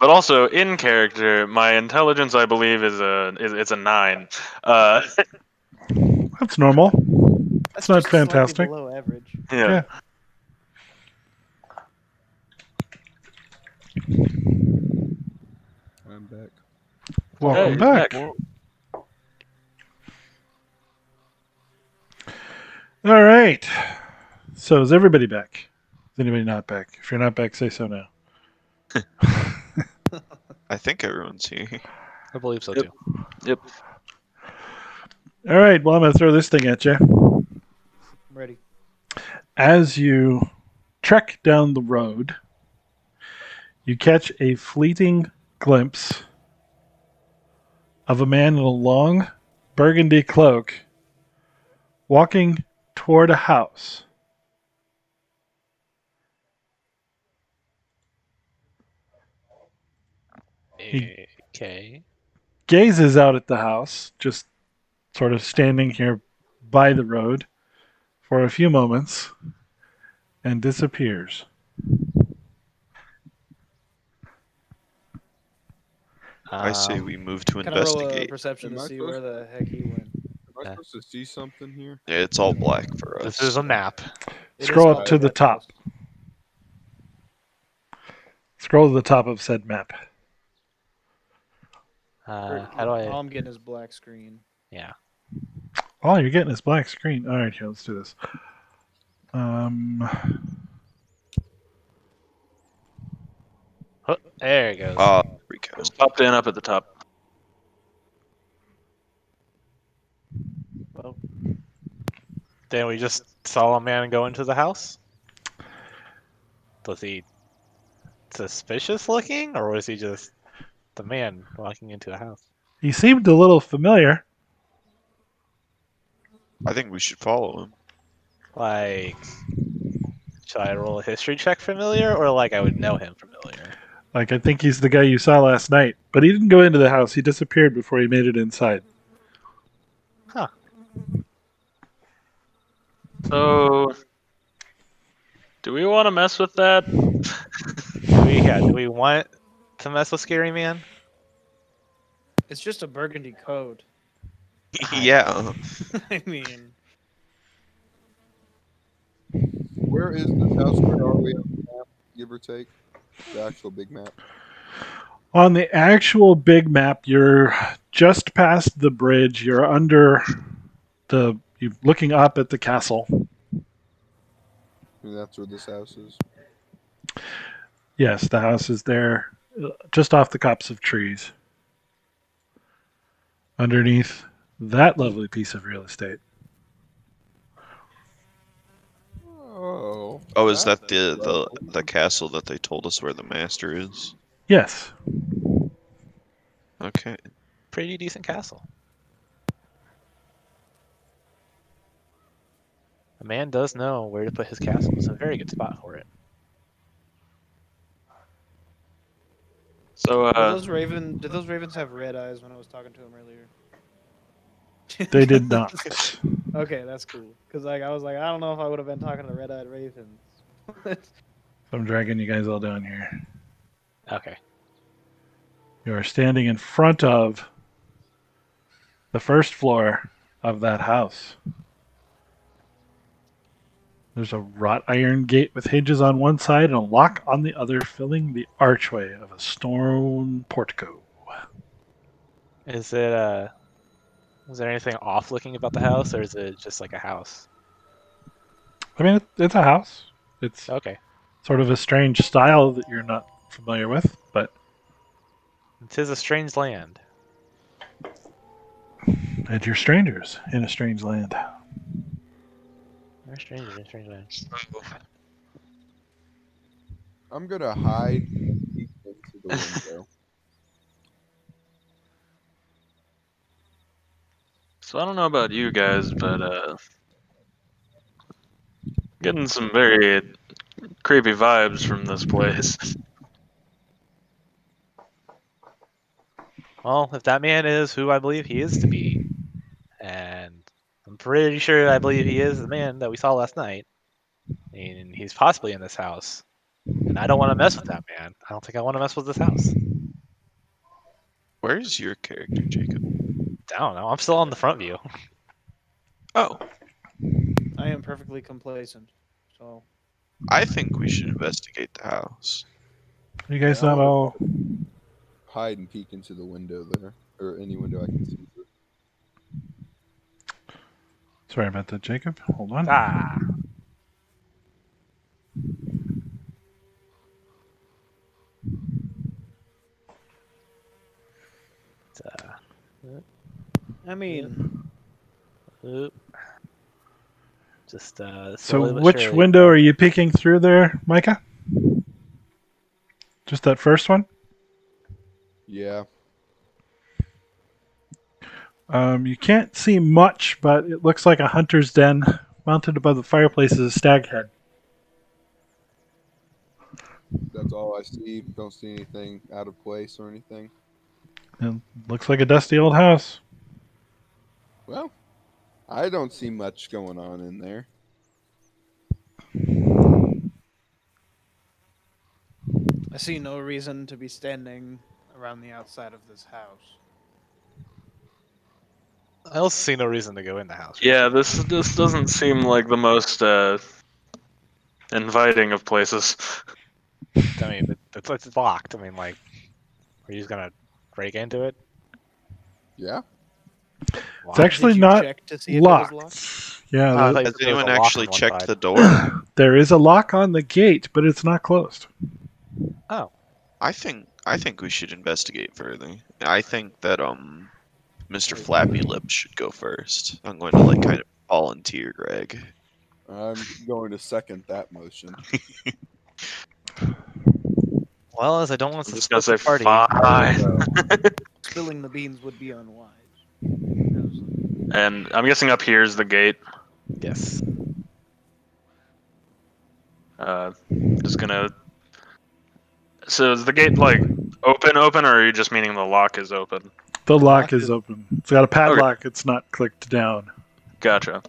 But also in character, my intelligence I believe is a 9. That's normal. That's not fantastic. Below average. Yeah. I'm back. Welcome back. All right. So is everybody back? Is anybody not back? If you're not back, say so now. I think everyone's here. I believe so too. Yep. All right. Well, I'm going to throw this thing at you. I'm ready. As you trek down the road, you catch a fleeting glimpse of a man in a long burgundy cloak walking toward a house. Okay. He gazes out at the house, just sort of standing here by the road for a few moments, and disappears. I say we move to investigate. Roll a perception to see where the heck he went. Am I supposed to see something here? Yeah, it's all black for us. This is a map. Scroll up to the top. Scroll to the top of said map. How do I? All I'm getting is black screen. Yeah. All you're getting is black screen. All right, here, let's do this. Oh, there it goes. It's popped in up at the top. Well, then we just saw a man go into the house. Was he suspicious looking, or was he just the man walking into the house? He seemed a little familiar. I think we should follow him. Like, should I roll a history check familiar, or like I would know him familiar? Like, I think he's the guy you saw last night. But he didn't go into the house. He disappeared before he made it inside. Huh. So, do we want to mess with that? do we want to mess with Scary Man? It's just a burgundy coat. Yeah. I mean... Where is this house? Where are we on the map, give or take? The actual big map. On the actual big map, you're just past the bridge. You're under the. You're looking up at the castle. And that's where this house is. Yes, the house is there, just off the copse of trees, underneath that lovely piece of real estate. Oh, is that the castle that they told us where the master is? Yes. Okay. Pretty decent castle. A man does know where to put his castle. It's a very good spot for it. So, did those ravens have red eyes when I was talking to them earlier? They did not. Okay, that's cool. Because like I was like, I don't know if I would have been talking to red-eyed ravens. So I'm dragging you guys all down here. Okay. You are standing in front of the first floor of that house. There's a wrought iron gate with hinges on one side and a lock on the other, filling the archway of a stone portico. Is it is there anything off looking about the house, or is it just like a house? I mean, it's a house. It's okay. Sort of a strange style that you're not familiar with, but it is a strange land. And you're strangers in a strange land. We're strangers in strange lands. I'm gonna hide into the window. So I don't know about you guys, but getting some very creepy vibes from this place. Well, if that man is who I believe he is to be, and I'm pretty sure I believe he is the man that we saw last night, and he's possibly in this house, and I don't want to mess with that man. I don't think I want to mess with this house. Where's your character, Jacob? I don't know. I'm still on the front view. Oh. I am perfectly complacent, so... I think we should investigate the house. You guys not all... Hide and peek into the window there, or any window I can see through. Sorry about that, Jacob. Hold on. Ah. I mean, just so which window are you peeking through there, Micah? Just that first one? Yeah. You can't see much, but it looks like a hunter's den. Mounted above the fireplace is a stag head. That's all I see. Don't see anything out of place or anything. It looks like a dusty old house. Well, I don't see much going on in there. I see no reason to be standing around the outside of this house. I also see no reason to go in the house. Yeah, this doesn't seem like the most inviting of places. I mean, it's locked. I mean, like, are you just gonna break into it? Yeah. Locked? It's actually not locked. Yeah. Has anyone actually checked the door? There is a lock on the gate, but it's not closed. Oh. I think we should investigate further. I think that Mr. Flappy Lips should go first. I'm going to like kind of volunteer, Greg. I'm going to second that motion. Well, as I don't want to discuss the party, spilling the beans would be unwise. And I'm guessing up here is the gate. Yes. Just gonna. So is the gate like open, or are you just meaning the lock is open? The lock is open. It's got a padlock. Okay. It's not clicked down. Gotcha.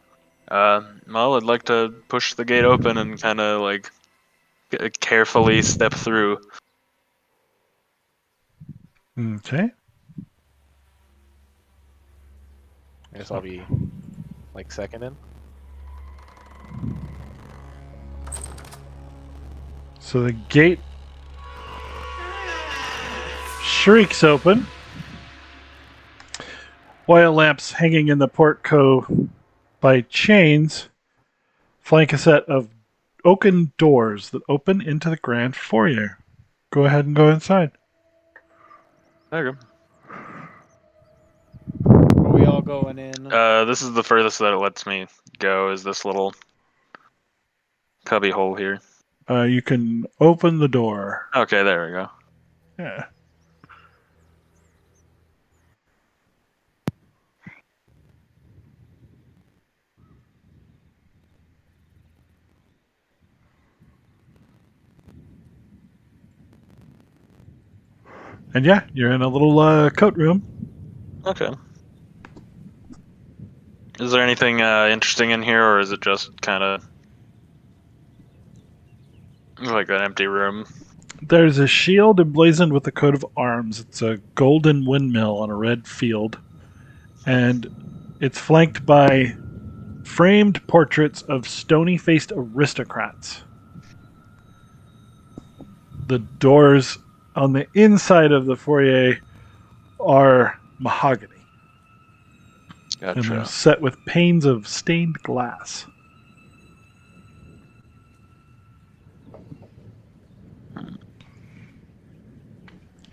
Well, I'd like to push the gate open and kind of like carefully step through. Okay. I guess I'll be like second in. So the gate shrieks open. Oil lamps hanging in the portico by chains flank a set of oaken doors that open into the grand foyer. Go ahead and go inside. There you go. Going in. This is the furthest that it lets me go, is this little cubby hole here. You can open the door. Okay, there we go. Yeah. And yeah, you're in a little coat room. Okay. Is there anything interesting in here, or is it just kind of... Like an empty room. There's a shield emblazoned with a coat of arms. It's a golden windmill on a red field. And it's flanked by framed portraits of stony-faced aristocrats. The doors on the inside of the foyer are mahogany. Gotcha. And they're set with panes of stained glass.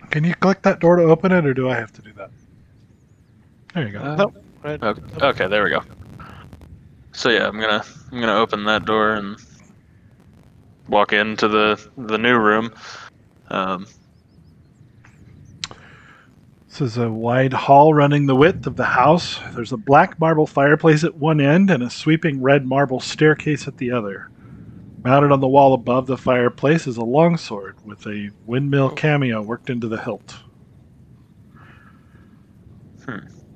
Can you click that door to open it, or do I have to do that? There you go. Nope. Right. Okay, there we go. So yeah, I'm gonna open that door and walk into the new room. This is a wide hall running the width of the house. There's a black marble fireplace at one end and a sweeping red marble staircase at the other. Mounted on the wall above the fireplace is a longsword with a windmill cameo worked into the hilt.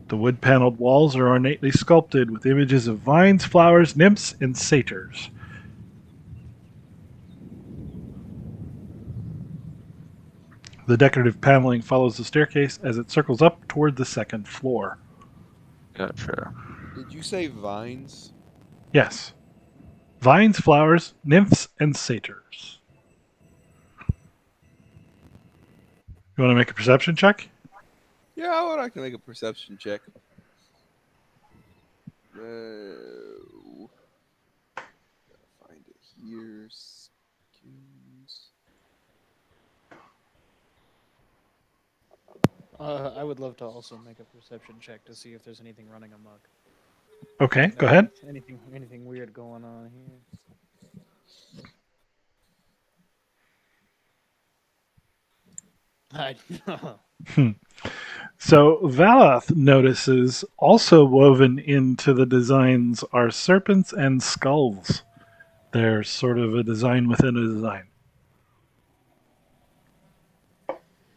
The wood-paneled walls are ornately sculpted with images of vines, flowers, nymphs, and satyrs. The decorative paneling follows the staircase as it circles up toward the second floor. Gotcha. Did you say vines? Yes. Vines, flowers, nymphs, and satyrs. You want to make a perception check? Yeah, I would like to make a perception check. Gotta find it here. Skins. I would love to also make a perception check to see if there's anything running amok. Okay, go ahead. Anything weird going on here? I don't know. So Valath notices, also woven into the designs, are serpents and skulls. They're sort of a design within a design.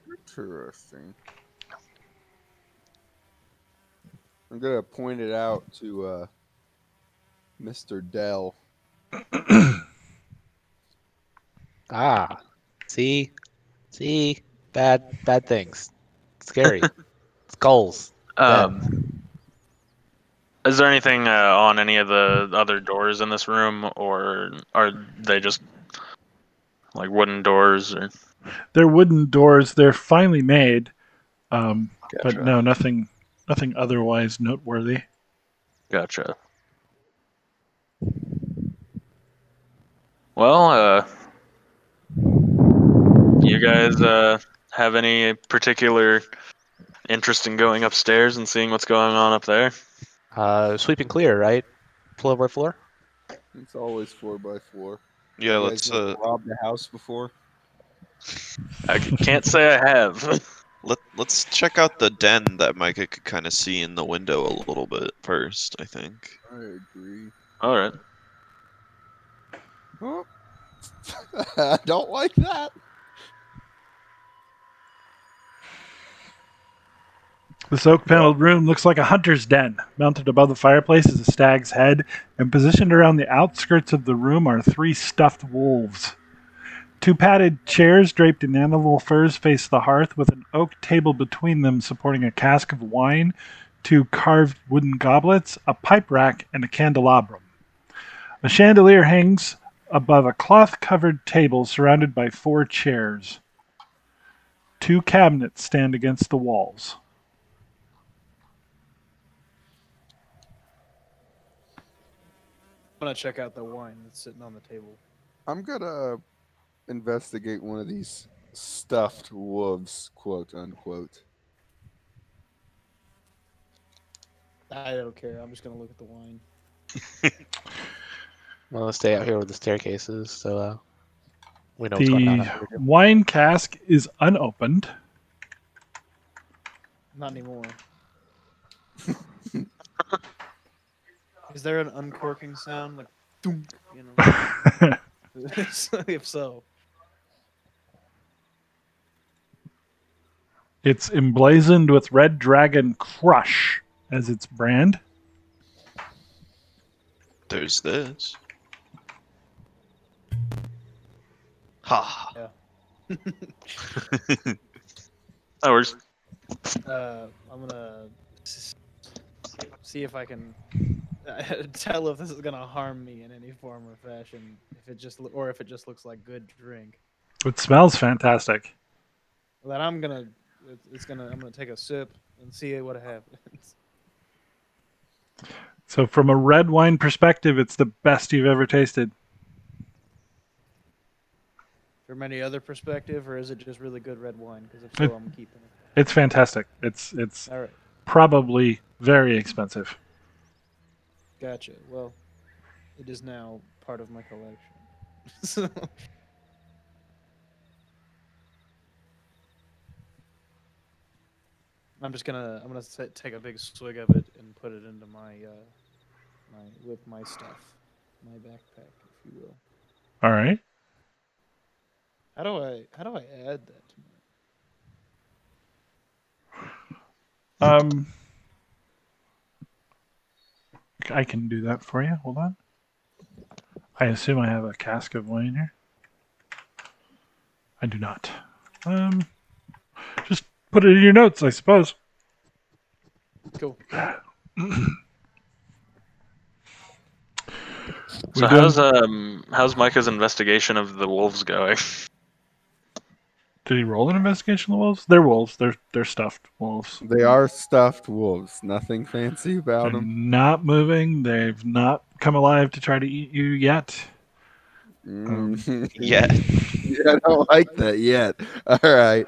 Interesting. I'm going to point it out to Mr. Dell. Ah, see, bad things. Scary. Skulls. Is there anything on any of the other doors in this room, or are they just like wooden doors? Or... They're wooden doors. They're finely made, gotcha. But no, nothing otherwise noteworthy. Gotcha. Well, you guys have any particular interest in going upstairs and seeing what's going on up there? Sweep and clear, right? Floor by floor? It's always floor by floor. Yeah, let's... robbed the house before? I can't say I have. Let's check out the den that Micah could kind of see in the window a little bit first, I think. I agree. Alright. Oh. I don't like that. This oak-paneled room looks like a hunter's den. Mounted above the fireplace is a stag's head, and positioned around the outskirts of the room are three stuffed wolves. Two padded chairs draped in animal furs face the hearth, with an oak table between them supporting a cask of wine, two carved wooden goblets, a pipe rack, and a candelabrum. A chandelier hangs above a cloth-covered table surrounded by four chairs. Two cabinets stand against the walls. I'm gonna check out the wine that's sitting on the table. I'm gonna investigate one of these stuffed wolves, quote unquote. I don't care. I'm just gonna look at the wine. Well, let's stay out here where the staircase is, so we know what's going on. The wine cask is unopened. Not anymore. Is there an uncorking sound, like, doom, you know? If so. It's emblazoned with Red Dragon Crush as its brand. There's this. Ha. Yeah. That works. I'm gonna see if I can tell if this is gonna harm me in any form or fashion. If it just or if it just looks like good drink. It smells fantastic. That I'm gonna, I'm gonna take a sip and see what happens. So from a red wine perspective, it's the best you've ever tasted. From any other perspective, or is it just really good red wine? Because if so, I'm keeping it. It's fantastic. It's all right. Probably very expensive. Gotcha. Well, it is now part of my collection. So. I'm gonna take a big swig of it and put it into my my stuff, my backpack, if you will. All right. How do I add that to my... I can do that for you. Hold on. I assume I have a cask of wine here. I do not. Just put it in your notes, I suppose. Cool. So how's Micah's investigation of the wolves going? Did he roll an investigation of the wolves? They're wolves. They're stuffed wolves. They are stuffed wolves. Nothing fancy about them. Not moving. They've not come alive to try to eat you yet. Yet. Yeah, I don't like that yet. All right.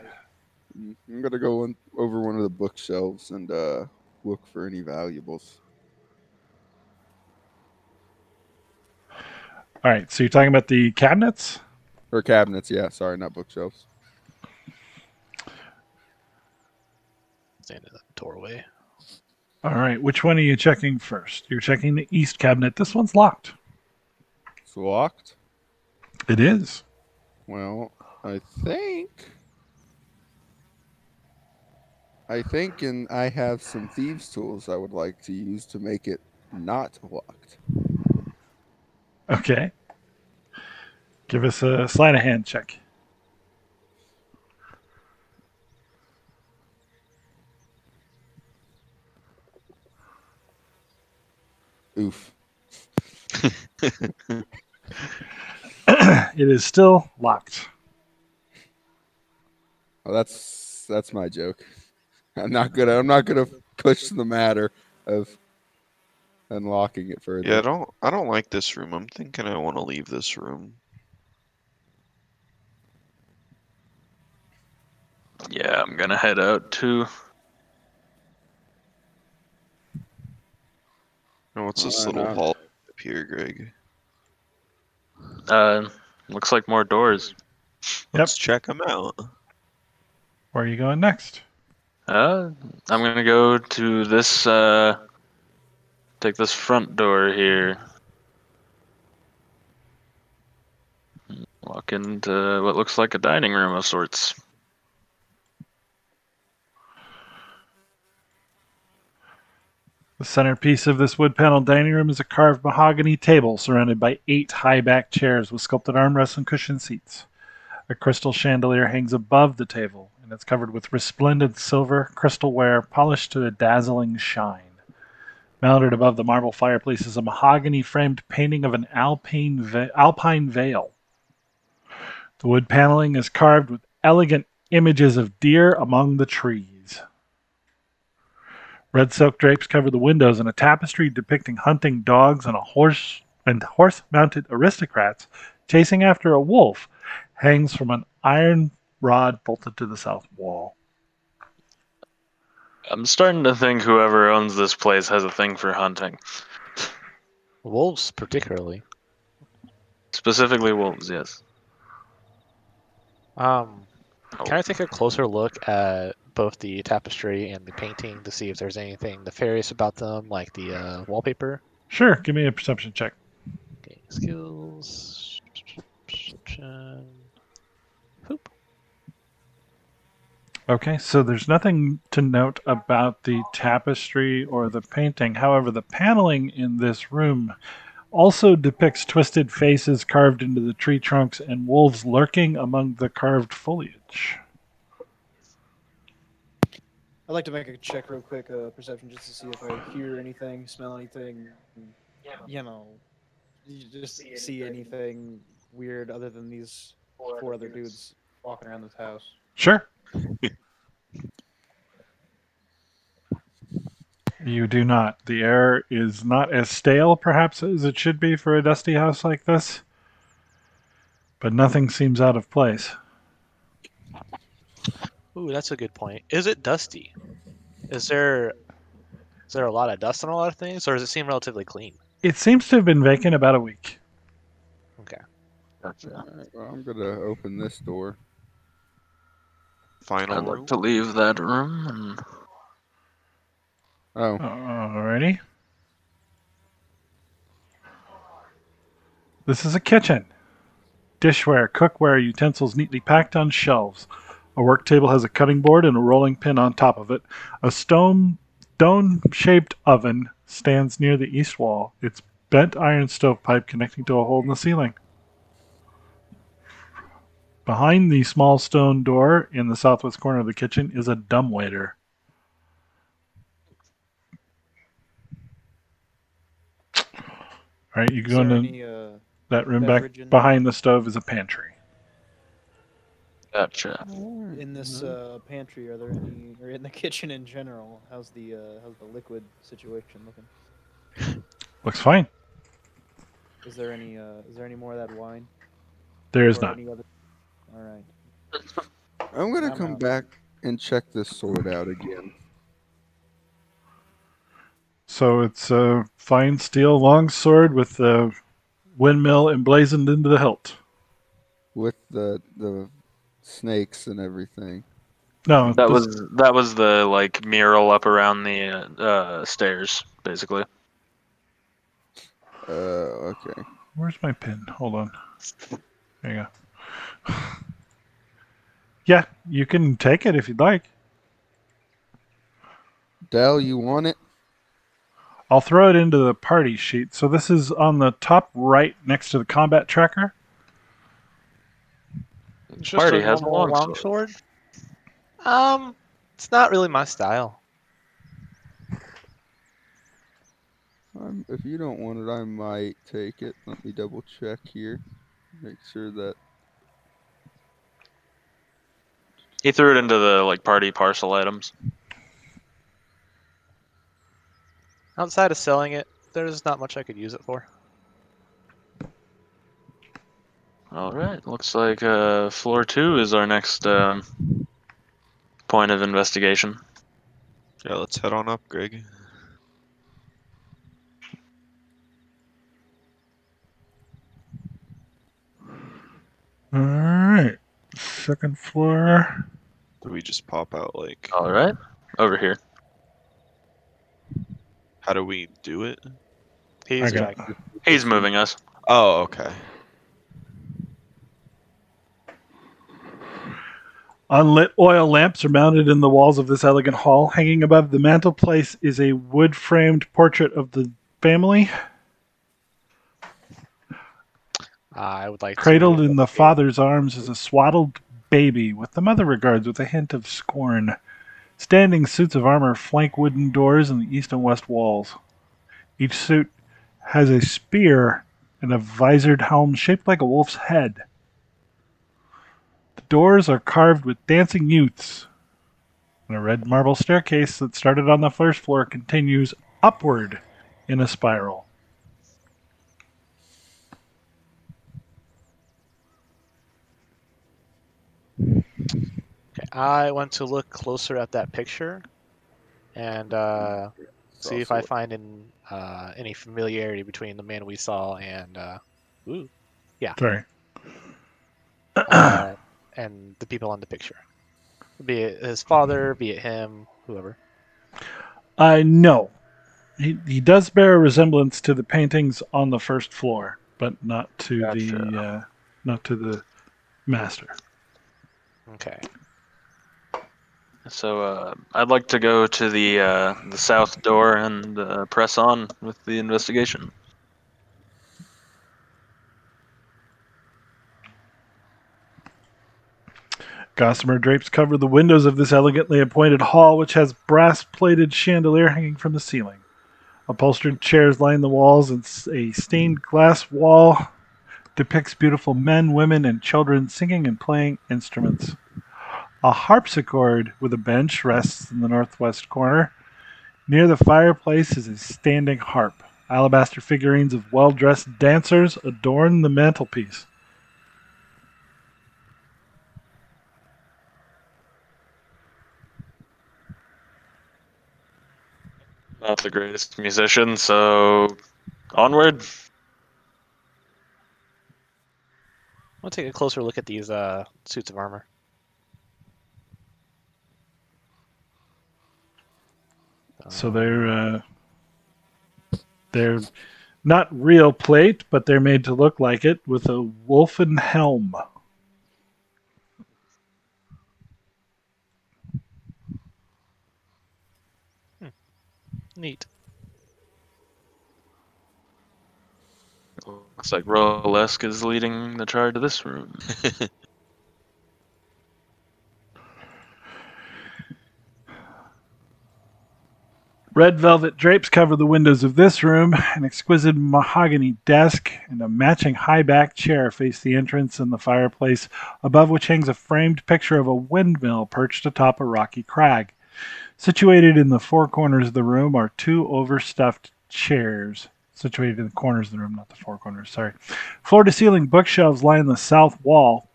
I'm going to go over one of the bookshelves and look for any valuables. All right, so you're talking about the cabinets? Or cabinets, yeah. Sorry, not bookshelves. Stand in the doorway. All right, which one are you checking first? You're checking the east cabinet. This one's locked. It's locked? It is. Well, I think, and I have some thieves' tools I would like to use to make it not locked. Okay. Give us a sleight of hand check. Oof. It is still locked. Oh, that's my joke. I'm not gonna push the matter of unlocking it further. Yeah, I don't like this room. I'm thinking I want to leave this room. Yeah, I'm gonna head out too. And what's this little hall up here, Greg? Looks like more doors. Let's check them out. Where are you going next? I'm gonna go to this, take this front door here. Walk into what looks like a dining room of sorts. The centerpiece of this wood-paneled dining room is a carved mahogany table surrounded by 8 high-backed chairs with sculpted armrests and cushioned seats. A crystal chandelier hangs above the table. And it's covered with resplendent silver crystalware polished to a dazzling shine. Mounted above the marble fireplace is a mahogany-framed painting of an alpine vale. The wood paneling is carved with elegant images of deer among the trees. Red silk drapes cover the windows, and a tapestry depicting hunting dogs and horse-mounted aristocrats chasing after a wolf hangs from an iron rod bolted to the south wall. I'm starting to think whoever owns this place has a thing for hunting. Wolves, particularly. Specifically wolves, yes. Can I take a closer look at both the tapestry and the painting to see if there's anything nefarious about them, like the wallpaper? Sure, give me a perception check. Okay, skills... Hoop. Okay, so there's nothing to note about the tapestry or the painting. However, the paneling in this room also depicts twisted faces carved into the tree trunks and wolves lurking among the carved foliage. I'd like to make a check real quick, perception, just to see if I hear anything, smell anything, you know, just see anything weird other than these four other dudes walking around this house. Sure. You do not. The air is not as stale, perhaps, as it should be for a dusty house like this. But nothing seems out of place. Ooh, that's a good point. Is it dusty? Is there a lot of dust on a lot of things, or does it seem relatively clean? It seems to have been vacant about a week. Okay. Gotcha. All right, well, I'm going to open this door. Final room. I'd like to leave that room and... Oh. Alrighty. This is a kitchen. Dishware, cookware, utensils neatly packed on shelves. A work table has a cutting board and a rolling pin on top of it. A dome-shaped oven stands near the east wall, its bent iron stovepipe connecting to a hole in the ceiling. Behind the small stone door in the southwest corner of the kitchen is a dumbwaiter. All right, you go into any, that room back behind the stove is a pantry. Gotcha. In this pantry, are there any, or in the kitchen in general, how's the liquid situation looking? Looks fine. Is there any more of that wine? There is not. All right. I'm gonna come back and check this sword out again. So it's a fine steel long sword with the windmill emblazoned into the hilt. With the snakes and everything. No, that was the like mural up around the stairs, basically. Okay. Where's my pen? Hold on. There you go. Yeah, you can take it if you'd like. Dell, you want it? I'll throw it into the party sheet. So this is on the top right next to the combat tracker. Party has a long sword. It's not really my style. If you don't want it, I might take it. Let me double check here. Make sure that... He threw it into the like party parcel items. Outside of selling it, there's not much I could use it for. Alright, looks like floor 2 is our next point of investigation. Yeah, let's head on up, Greg. Alright, second floor. Do we just pop out like... Alright, over here. How do we do it? He's moving us. Oh, okay. Unlit oil lamps are mounted in the walls of this elegant hall. Hanging above the mantelpiece is a wood-framed portrait of the family. I would like cradled in the father's arms is a swaddled baby, with the mother regards with a hint of scorn. Standing suits of armor flank wooden doors in the east and west walls. Each suit has a spear and a visored helm shaped like a wolf's head. The doors are carved with dancing youths, and a red marble staircase that started on the first floor continues upward in a spiral. I want to look closer at that picture and see if I find any familiarity between the man we saw and and the people on the picture. Be it his father, be it him, whoever. No. He does bear a resemblance to the paintings on the first floor, but not to the not to the master. Okay. So I'd like to go to the south door and press on with the investigation. Gossamer drapes cover the windows of this elegantly appointed hall, which has brass-plated chandelier hanging from the ceiling. Upholstered chairs line the walls, and a stained glass wall depicts beautiful men, women, and children singing and playing instruments. A harpsichord with a bench rests in the northwest corner. Near the fireplace is a standing harp. Alabaster figurines of well-dressed dancers adorn the mantelpiece. Not the greatest musician, so onward. I'll take a closer look at these suits of armor. So they're not real plate, but they're made to look like it with a wolfen helm. Neat. Looks like Rolesk is leading the charge to this room. Red velvet drapes cover the windows of this room. An exquisite mahogany desk and a matching high-backed chair face the entrance and the fireplace, above which hangs a framed picture of a windmill perched atop a rocky crag. Situated in the four corners of the room are two overstuffed chairs. Situated in the corners of the room, not the four corners, sorry. Floor-to-ceiling bookshelves line the south wall.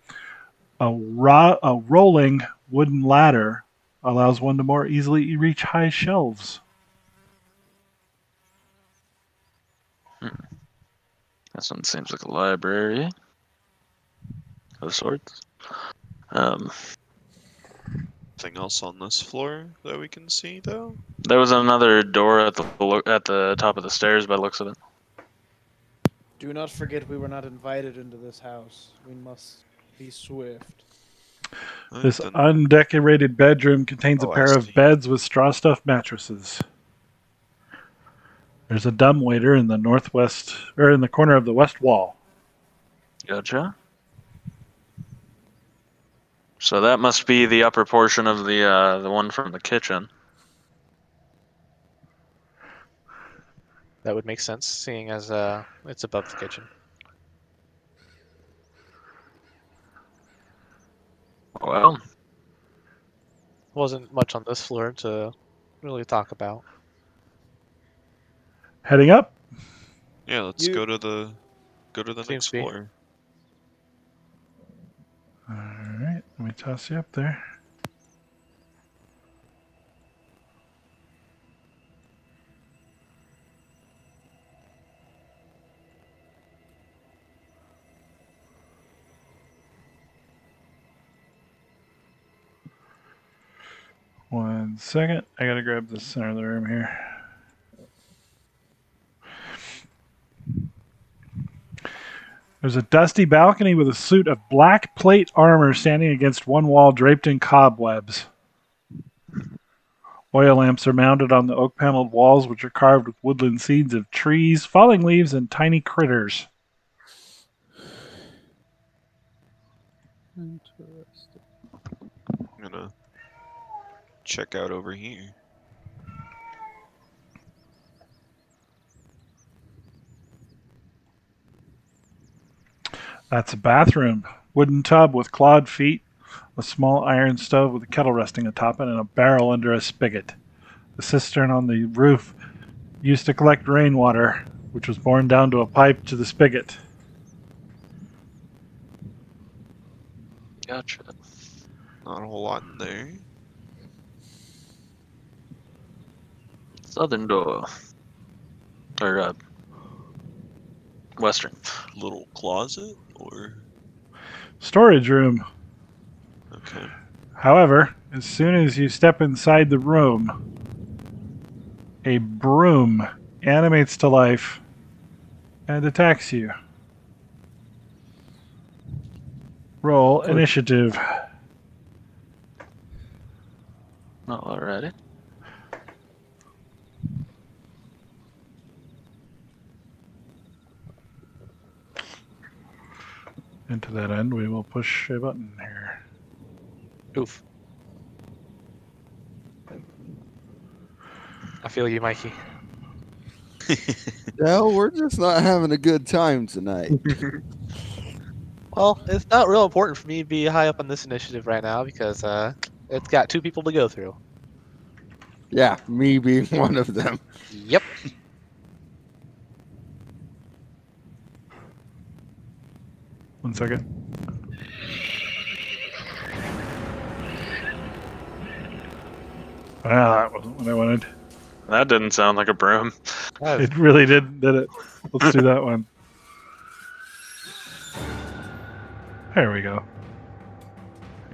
A rolling wooden ladder allows one to more easily reach high shelves. This one seems like a library of sorts. Anything else on this floor that we can see, though? There was another door at the top of the stairs, by the looks of it. Do not forget we were not invited into this house. We must be swift. This undecorated bedroom contains a pair of beds with straw-stuffed mattresses. There's a dumbwaiter in the northwest, or in the corner of the west wall. Gotcha. So that must be the upper portion of the one from the kitchen. That would make sense, seeing as it's above the kitchen. Well, wasn't much on this floor to really talk about. Heading up. Yeah, let's go to the next floor. Alright, let me toss you up there. One second, I gotta grab the center of the room here. There's a dusty balcony with a suit of black plate armor standing against one wall draped in cobwebs. Oil lamps are mounted on the oak-paneled walls, which are carved with woodland seeds of trees, falling leaves, and tiny critters. Interesting. I'm gonna check out over here. That's a bathroom. Wooden tub with clawed feet, a small iron stove with a kettle resting atop it, and a barrel under a spigot. The cistern on the roof used to collect rainwater, which was borne down to a pipe to the spigot. Gotcha. Not a whole lot in there. Southern door. Or, western. Little closet or storage room. Okay. However, as soon as you step inside the room, a broom animates to life and attacks you. Roll initiative. Alrighty. And to that end, we will push a button here. Oof. I feel you, Mikey. No, we're just not having a good time tonight. Well, it's not real important for me to be high up on this initiative right now because it's got 2 people to go through. Yeah, me being one of them. Yep. One second. Well, that wasn't what I wanted. That didn't sound like a broom. It really did it? Let's do that one. There we go.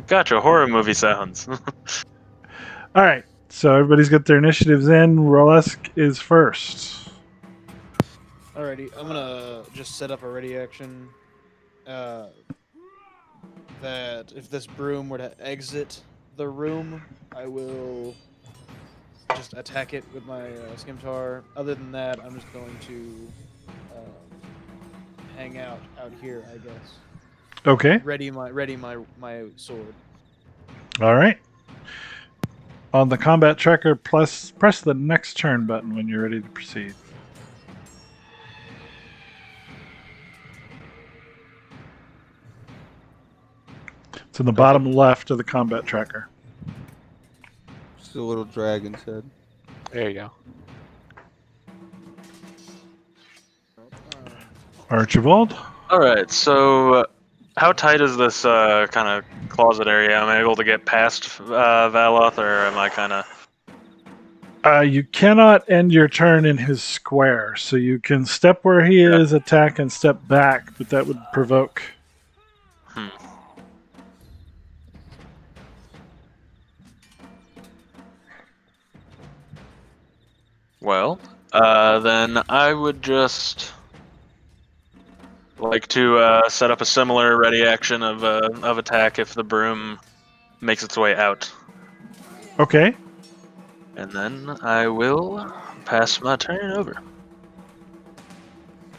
Gotcha, horror movie sounds. Alright, so everybody's got their initiatives in. Rolesk is first. Alrighty, I'm gonna just set up a ready action. That if this broom were to exit the room, I will just attack it with my scimitar. Other than that, I'm just going to hang out here, I guess. Okay. Ready my sword. All right. On the combat tracker, press the next turn button when you're ready to proceed. It's in the bottom left of the combat tracker. Just a little dragon's head. There you go. Archibald? All right, so how tight is this kind of closet area? Am I able to get past Valoth, or am I kind of... you cannot end your turn in his square, so you can step where he is, attack, and step back, but that would provoke. Hmm. Well, then I would just like to set up a similar ready action of attack if the broom makes its way out. Okay. And then I will pass my turn over.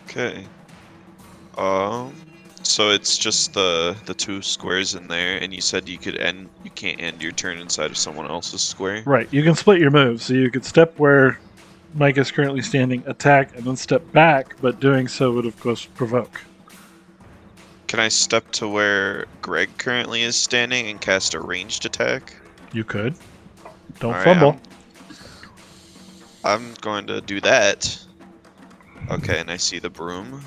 Okay. So it's just the 2 squares in there, and you said you can't end your turn inside of someone else's square. Right. You can split your move, so you could step where Mike is currently standing, attack, and then step back, but doing so would, of course, provoke. Can I step to where Greg currently is standing and cast a ranged attack? You could. Don't fumble. Right, I'm going to do that. Okay, and I see the broom.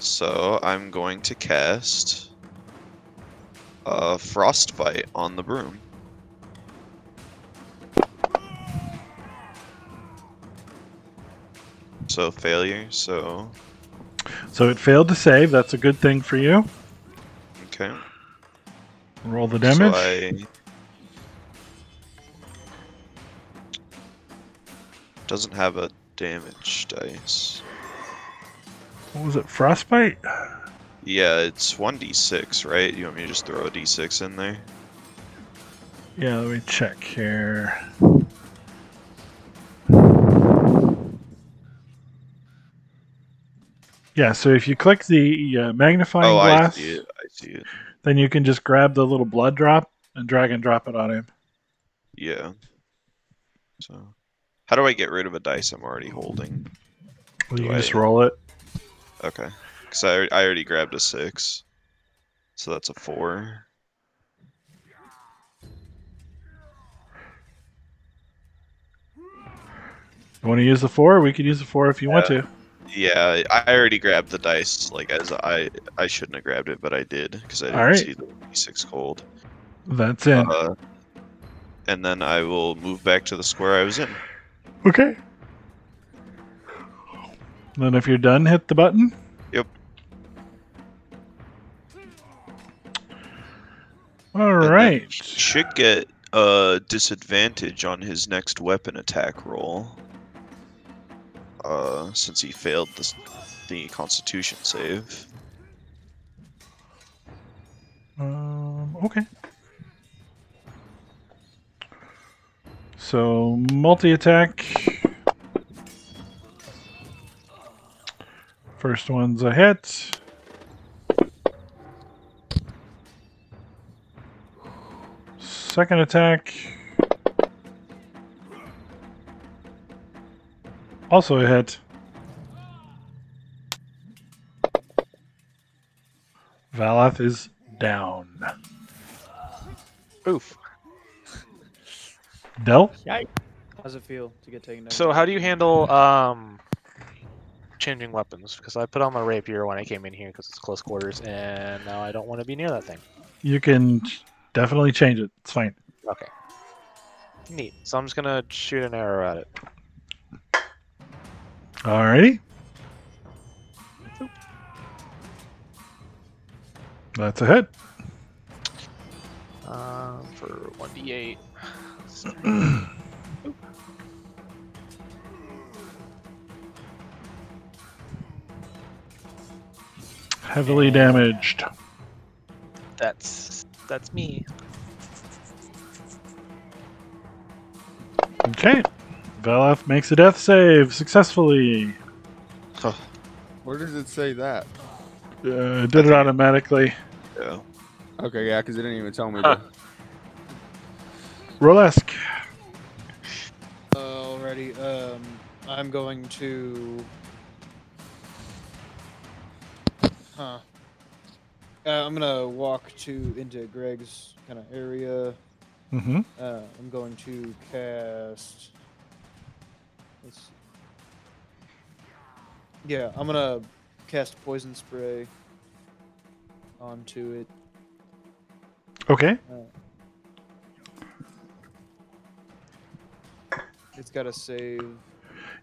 So I'm going to cast a Frostbite on the broom. So failure, so it failed to save. That's a good thing for you. Okay. Roll the damage. So doesn't have a damage dice. What was it? Frostbite? Yeah, it's 1d6, right? You want me to just throw a d6 in there? Yeah, let me check here. Yeah, so if you click the magnifying glass, I see it. Then you can just grab the little blood drop and drag and drop it on him. Yeah. So, how do I get rid of a dice I'm already holding? Well, you can just roll it. Okay, because I already grabbed a 6, so that's a 4. You want to use the 4? We could use the 4 if you want to. Yeah, I already grabbed the dice. Like, as I shouldn't have grabbed it, but I did because I didn't see the d6 cold. That's it. And then I will move back to the square I was in. Okay. Then, if you're done, hit the button. Yep. All right. Should get a disadvantage on his next weapon attack roll. Since he failed the Constitution save. Okay. So, multi-attack. First one's a hit. Second attack. Also a hit. Valath is down. Oof. Del? Yikes. How's it feel to get taken down? So how do you handle changing weapons? Because I put on my rapier when I came in here because it's close quarters, and now I don't want to be near that thing. You can definitely change it. It's fine. Okay. Neat. So I'm just going to shoot an arrow at it. Alrighty. Oop. That's a hit. For 1d8. Heavily damaged. That's me. Okay. Vallaf makes a death save successfully. Huh. Where does it say that? It did it automatically. Yeah. Okay, yeah, because it didn't even tell me. Huh. Rolesk. Alrighty. I'm going to. Huh. I'm gonna walk into Greg's kind of area. Mm-hmm. I'm going to cast. Let's see. Yeah, I'm gonna cast poison spray onto it. Okay. It's got to save.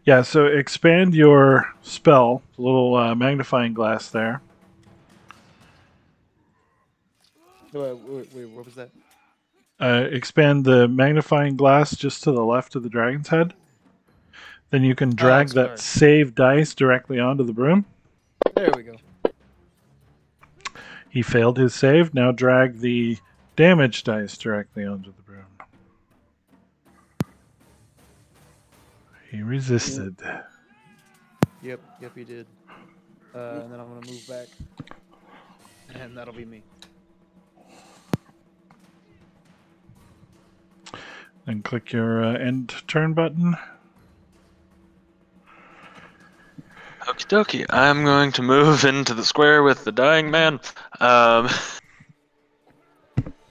Yeah, so expand your spell, a little magnifying glass there. Wait, what was that? Expand the magnifying glass just to the left of the dragon's head. Then you can drag that save dice directly onto the broom. There we go. He failed his save. Now drag the damage dice directly onto the broom. He resisted. Yep, he did. And then I'm going to move back. And that'll be me. Then click your end turn button. Okie dokie. I'm going to move into the square with the dying man.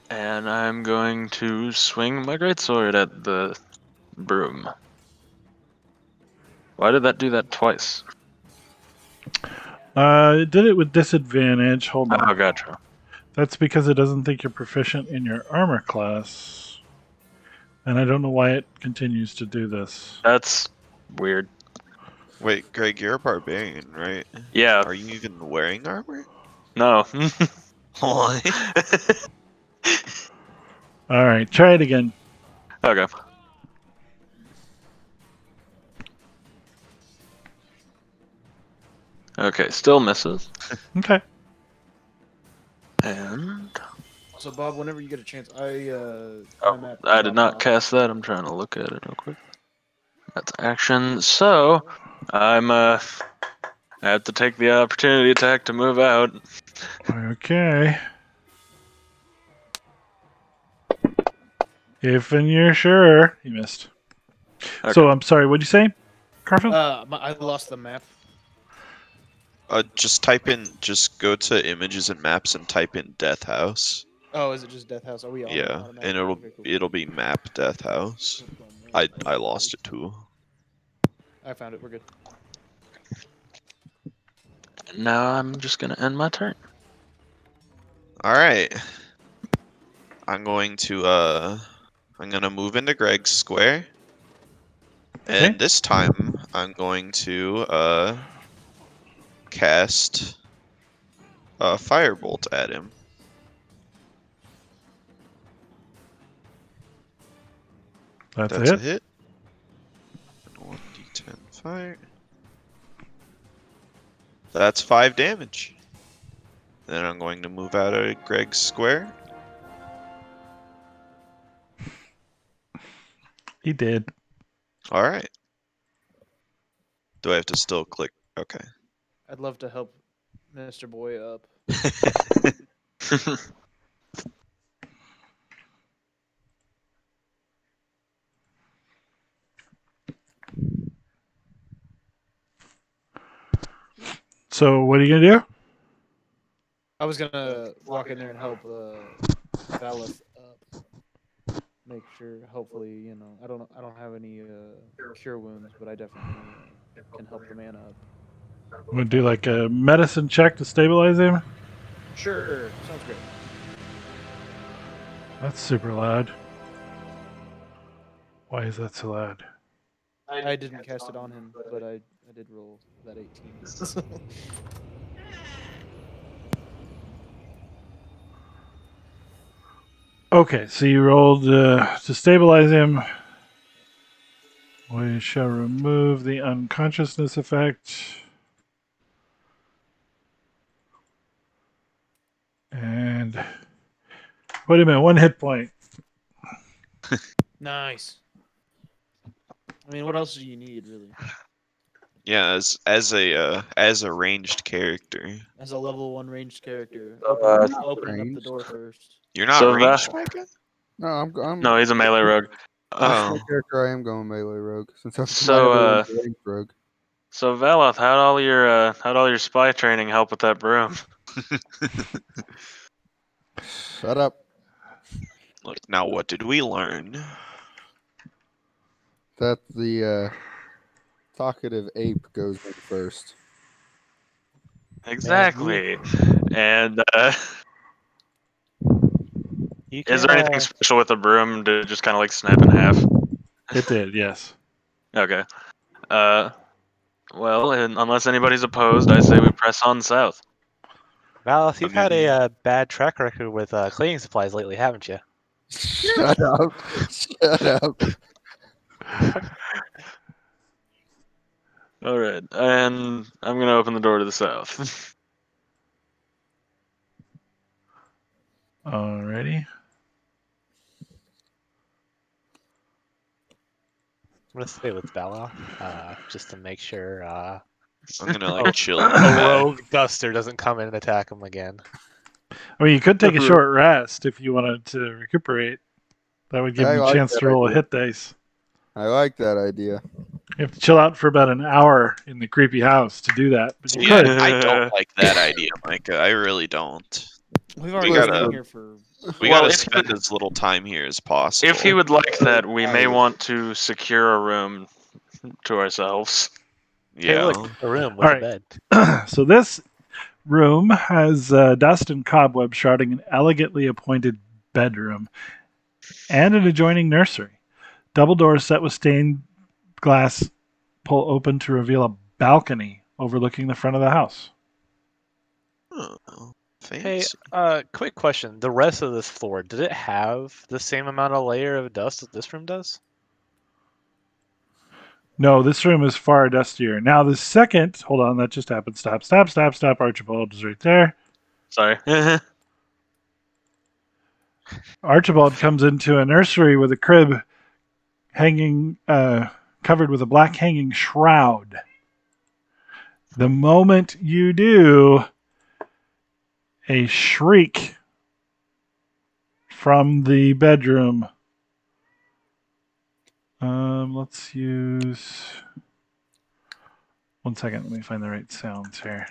And I'm going to swing my greatsword at the broom. Why did that do that twice? It did it with disadvantage. Hold on. Oh, gotcha. That's because it doesn't think you're proficient in your armor class. And I don't know why it continues to do this. That's weird. Wait, Greg, you're a barbarian, right? Yeah. Are you even wearing armor? No. Why? Alright, try it again. Okay. Okay, still misses. Okay. And so, Bob, whenever you get a chance, I did not cast that. I'm trying to look at it real quick. That's action. So, I have to take the opportunity attack to move out. Okay. If and you're sure, you missed. Okay. So I'm sorry. What'd you say, Carfield? I lost the map. Just go to images and maps and type in Death House. Oh, is it just Death House? Are we on? Yeah, and it'll be map Death House. I lost it too. I found it. We're good. Now I'm just gonna end my turn. All right. I'm going to I'm gonna move into Greg's square, okay. And this time I'm going to cast a firebolt at him. That's a hit. 1d10 fire. That's 5 damage. Then I'm going to move out of Greg's square. He did. Alright. Do I have to still click? Okay. I'd love to help Mr. Boy up. So what are you gonna do? I was gonna walk in there and help Valeth up. Make sure, hopefully, you know, I don't have any cure wounds, but I definitely can help the man up. I'm gonna do like a medicine check to stabilize him. Sure, sounds good. That's super loud. Why is that so loud? I didn't cast it on him, but I did roll that 18. Okay, so you rolled to stabilize him. We shall remove the unconsciousness effect. And wait a minute, 1 hit point. Nice. I mean, what else do you need, really? Yeah, as a ranged character. As a level 1 ranged character. Opening up the door first. You're not so ranged. No, I'm. No, he's a melee rogue. Oh. Character, I am going melee rogue since I'm ranged rogue. So Valoth, how'd all your spy training help with that broom? Shut up. Look, now what did we learn? That the talkative ape goes in first. Exactly. And is there anything special with the broom to just kind of like snap in half? It did, yes. Okay. Well, unless anybody's opposed, I say we press on south. Valoth, you've had a bad track record with cleaning supplies lately, haven't you? Shut up. Shut up. All right, and I'm gonna open the door to the south. Alrighty. I'm gonna stay with Bella, just to make sure. I'm gonna like chill. A rogue duster doesn't come in and attack him again. I mean, you could take a short rest if you wanted to recuperate. That would give you a chance to roll a hit dice. I like that idea. You have to chill out for about an hour in the creepy house to do that. But you could. I don't like that idea, Micah. I really don't. We've already been here for... We gotta spend as little time here as possible. If he would like that, we may want to secure a room to ourselves. Yeah. Hey, look, a room with a bed. So this room has dust and cobweb shrouding an elegantly appointed bedroom and an adjoining nursery. Double doors set with stained glass pull open to reveal a balcony overlooking the front of the house. Oh, fancy. Hey, quick question. The rest of this floor, did it have the same amount of layer of dust that this room does? No, this room is far dustier. Now the second... Hold on, that just happened. Stop. Archibald is right there. Sorry. Archibald comes into a nursery with a crib... hanging, covered with a black hanging shroud. The moment you do, a shriek from the bedroom. Let's use 1 second. Let me find the right sounds here.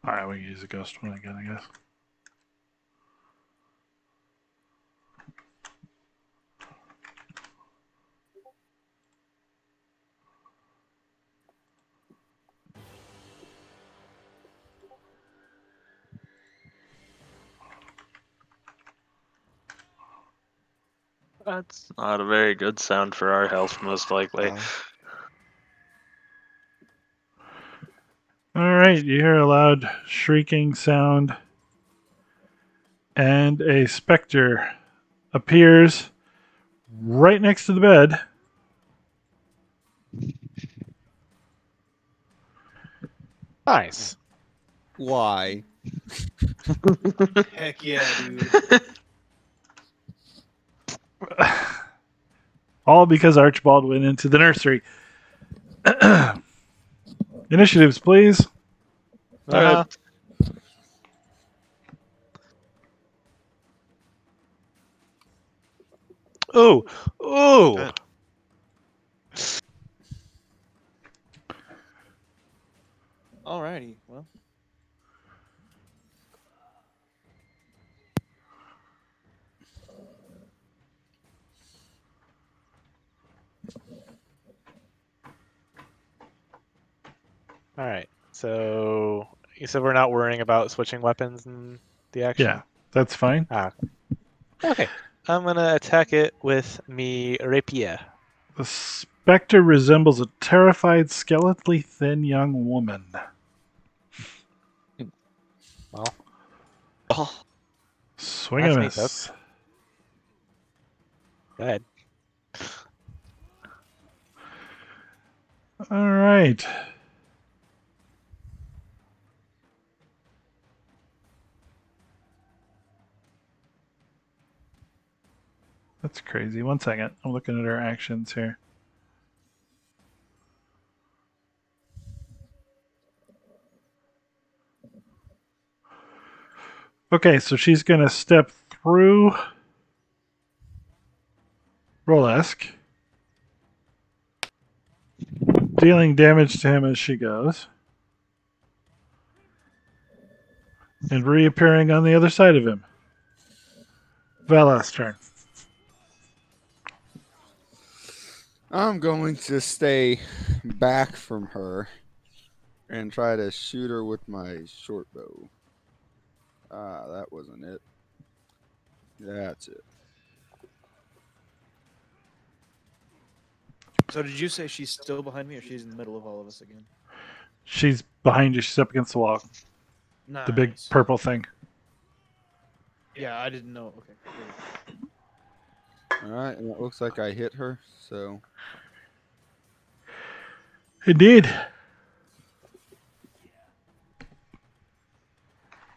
All right, we can use a ghost one again, I guess. That's not a very good sound for our health, most likely. All right, you hear a loud shrieking sound, and a specter appears right next to the bed. Nice. Why? Heck yeah, dude. All because Archibald went into the nursery. Initiatives, please. Oh, oh. Alrighty, well. All right, so you said we're not worrying about switching weapons in the action? Yeah, that's fine. Ah. Okay, I'm going to attack it with me rapier. The specter resembles a terrified, skeletally thin young woman. Well. Oh. Swing and miss. Go ahead. All right. That's crazy. One second. I'm looking at our actions here. Okay, so she's going to step through Rolesk, dealing damage to him as she goes, and reappearing on the other side of him. Valas' turn. I'm going to stay back from her and try to shoot her with my short bow. Ah, that wasn't it. That's it. So did you say she's still behind me, or she's in the middle of all of us again? She's behind you. She's up against the wall. Nice. The big purple thing. Yeah, I didn't know. Okay. Great. Alright, and it looks like I hit her, so... It did.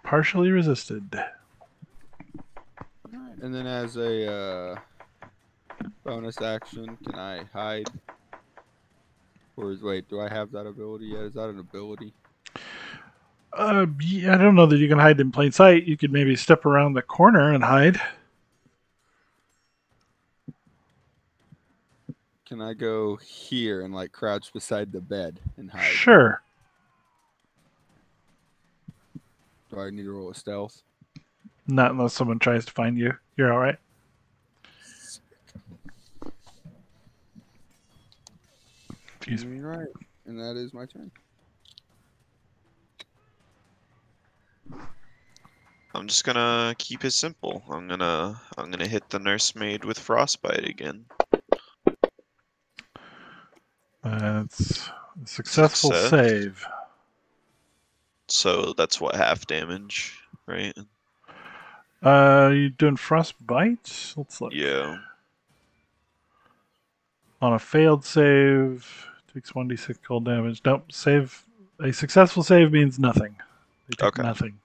Partially resisted. Alright, and then as a bonus action, can I hide? Or is, wait, do I have that ability yet? Is that an ability? I don't know that you can hide in plain sight. You could maybe step around the corner and hide. Can I go here and like crouch beside the bed and hide? Sure. Do I need to roll a stealth? Not unless someone tries to find you. You're all right. Excuse me. Right, and that is my turn. I'm just gonna keep it simple. I'm gonna hit the nursemaid with frostbite again. That's a successful save. So that's what, half damage, right? You doing frostbite? Let's look. Yeah. On a failed save, takes 1d6 cold damage. Nope. Save. A successful save means nothing. They take nothing.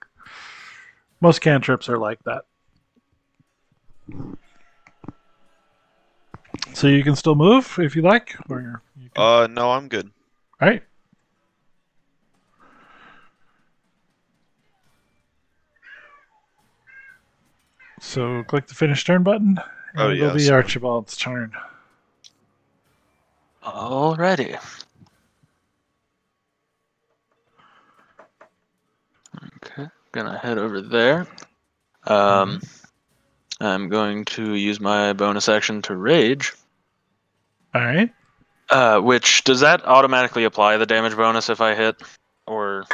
Most cantrips are like that. So you can still move if you like, or you're. No, I'm good. All right. So click the finish turn button, and oh, it'll be Archibald's turn. Alrighty. Okay, gonna head over there. I'm going to use my bonus action to rage. All right. Which, does that automatically apply the damage bonus if I hit, or?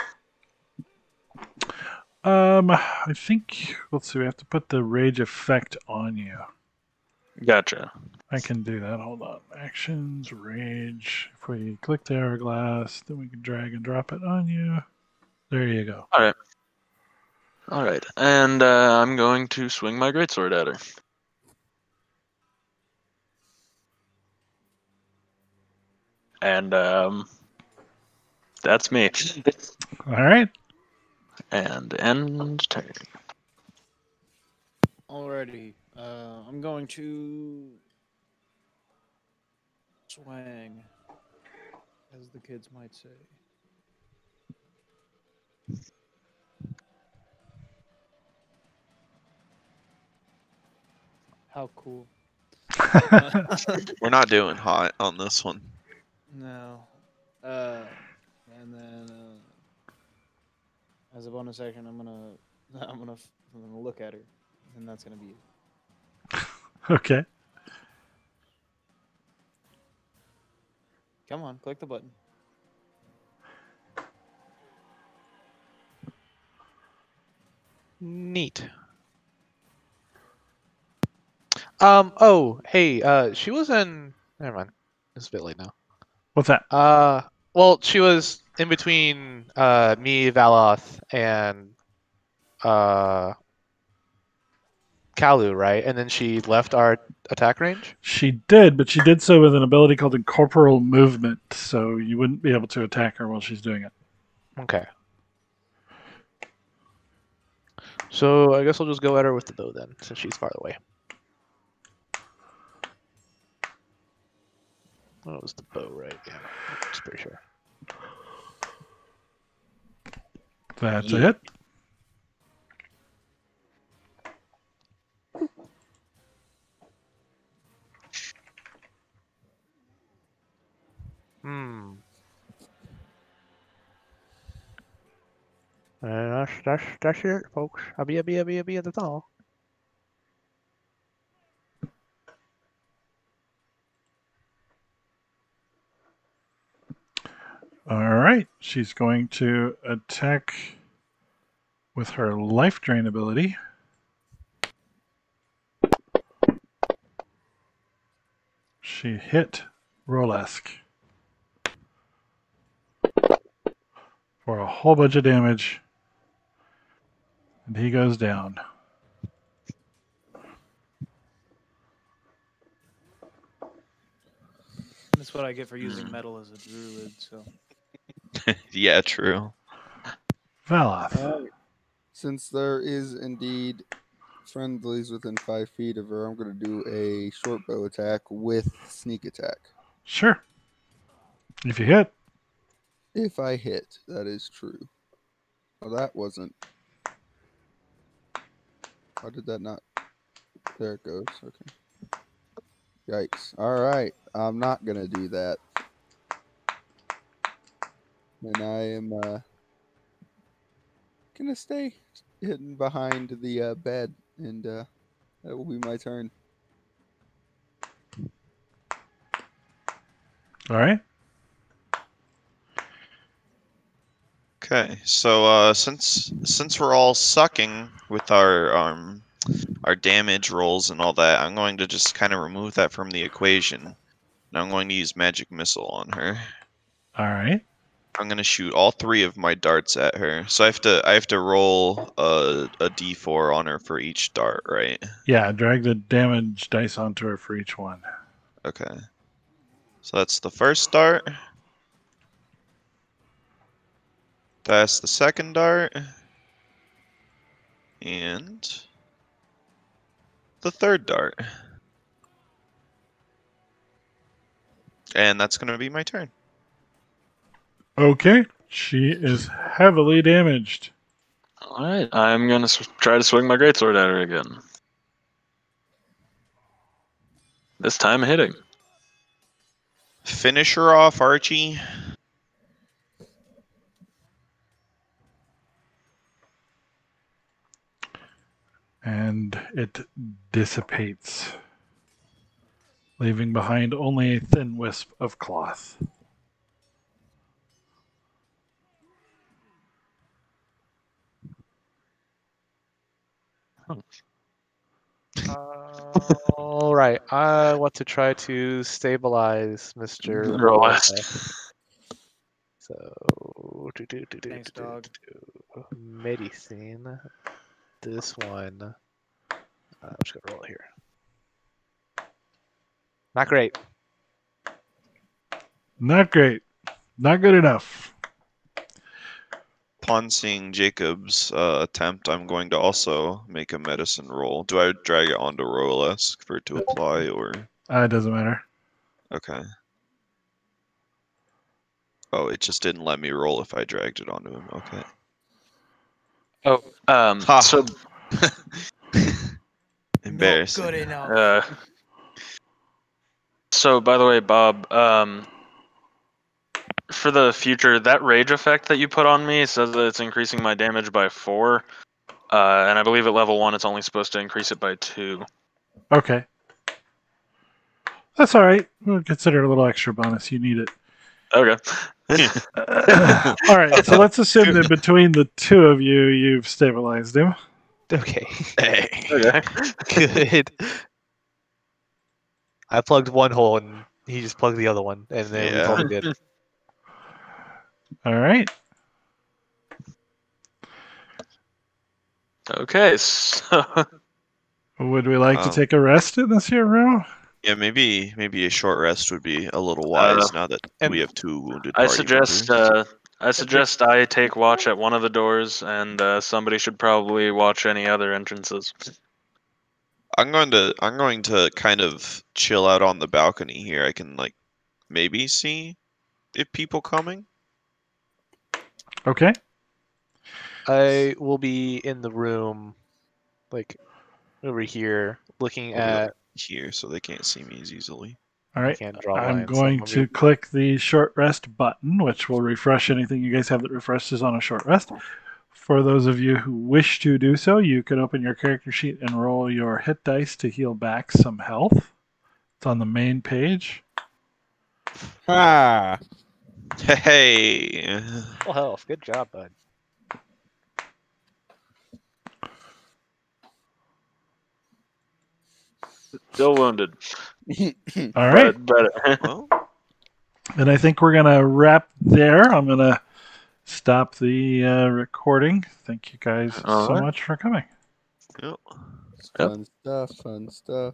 I think, let's see, we have to put the rage effect on you. Gotcha. I can do that, hold on. Actions, rage, if we click the hourglass, then we can drag and drop it on you. There you go. All right. All right, and I'm going to swing my greatsword at her. And that's me. All right. And end turn. Alrighty. I'm going to swang, as the kids might say. How cool. We're not doing hot on this one. No. And then as a bonus action, I'm gonna look at her, and that's gonna be it. Okay. Come on, click the button. Neat. Oh, hey, she was in... Never mind. It's a bit late now. What's that? Well, she was in between me, Valoth, and Kalu, right? And then she left our attack range? She did, but she did so with an ability called Incorporeal Movement, so you wouldn't be able to attack her while she's doing it. Okay. So I guess I'll just go at her with the bow then, since she's far away. That was the bow, right? Yeah, I'm pretty sure. That's a hit. Hmm. That's it, folks. I'll be at the top. Alright, she's going to attack with her Life Drain ability. She hit Rolesk for a whole bunch of damage, and he goes down. That's what I get for using metal as a druid, so... Yeah, true. Valoth. Since there is indeed friendlies within 5 feet of her, I'm going to do a short bow attack with sneak attack. Sure. If you hit. If I hit, that is true. Well, that wasn't. How did that not? There it goes. Okay. Yikes. All right. I'm not going to do that. And I am gonna stay hidden behind the bed, and that will be my turn. All right. Okay, so since we're all sucking with our damage rolls and all that, I'm going to just kind of remove that from the equation, and I'm going to use Magic Missile on her. All right. I'm gonna shoot all three of my darts at her. So I have to roll a d4 on her for each dart, right? Yeah, drag the damage dice onto her for each one. Okay. So that's the first dart. That's the second dart. And the third dart. And that's gonna be my turn. Okay, she is heavily damaged. Alright, I'm going to try to swing my greatsword at her again. This time hitting. Finish her off, Archie. And it dissipates, leaving behind only a thin wisp of cloth. All right, I want to try to stabilize Mr. Rolesk. So, thanks, dog. Medicine. This one. I'm just gonna roll it here. Not great. Not great. Not good enough. upon seeing Jacob's attempt, I'm going to also make a medicine roll. Do I drag it onto Royalesque for it to apply, or...? It doesn't matter. Okay. Oh, it just didn't let me roll if I dragged it onto him. Okay. Oh, so... Embarrassing. Not good enough. So, by the way, Bob, for the future, that rage effect that you put on me says that it's increasing my damage by 4, and I believe at level 1 it's only supposed to increase it by 2. Okay. That's alright. We'll consider a little extra bonus. You need it. Okay. Alright, so let's assume that between the two of you, you've stabilized him. Okay. Hey. Okay. Good. I plugged one hole and he just plugged the other one, and then we totally did. Alright. Okay, so... Would we like to take a rest in this here room? Yeah, maybe a short rest would be a little wise now that we have 2 wounded. I suggest I take watch at one of the doors, and somebody should probably watch any other entrances. I'm going to kind of chill out on the balcony here. I can maybe see if people coming. Okay. I will be in the room, over here, looking at. Here, so they can't see me as easily. All right, I'm going to click the short rest button, which will refresh anything you guys have that refreshes on a short rest. For those of you who wish to do so, you can open your character sheet and roll your hit dice to heal back some health. It's on the main page. Ah, hey, full health. Good job, bud. Still wounded. All right. Well. And I think we're going to wrap there. I'm going to stop the recording. Thank you guys so much for coming. Yep. Fun stuff.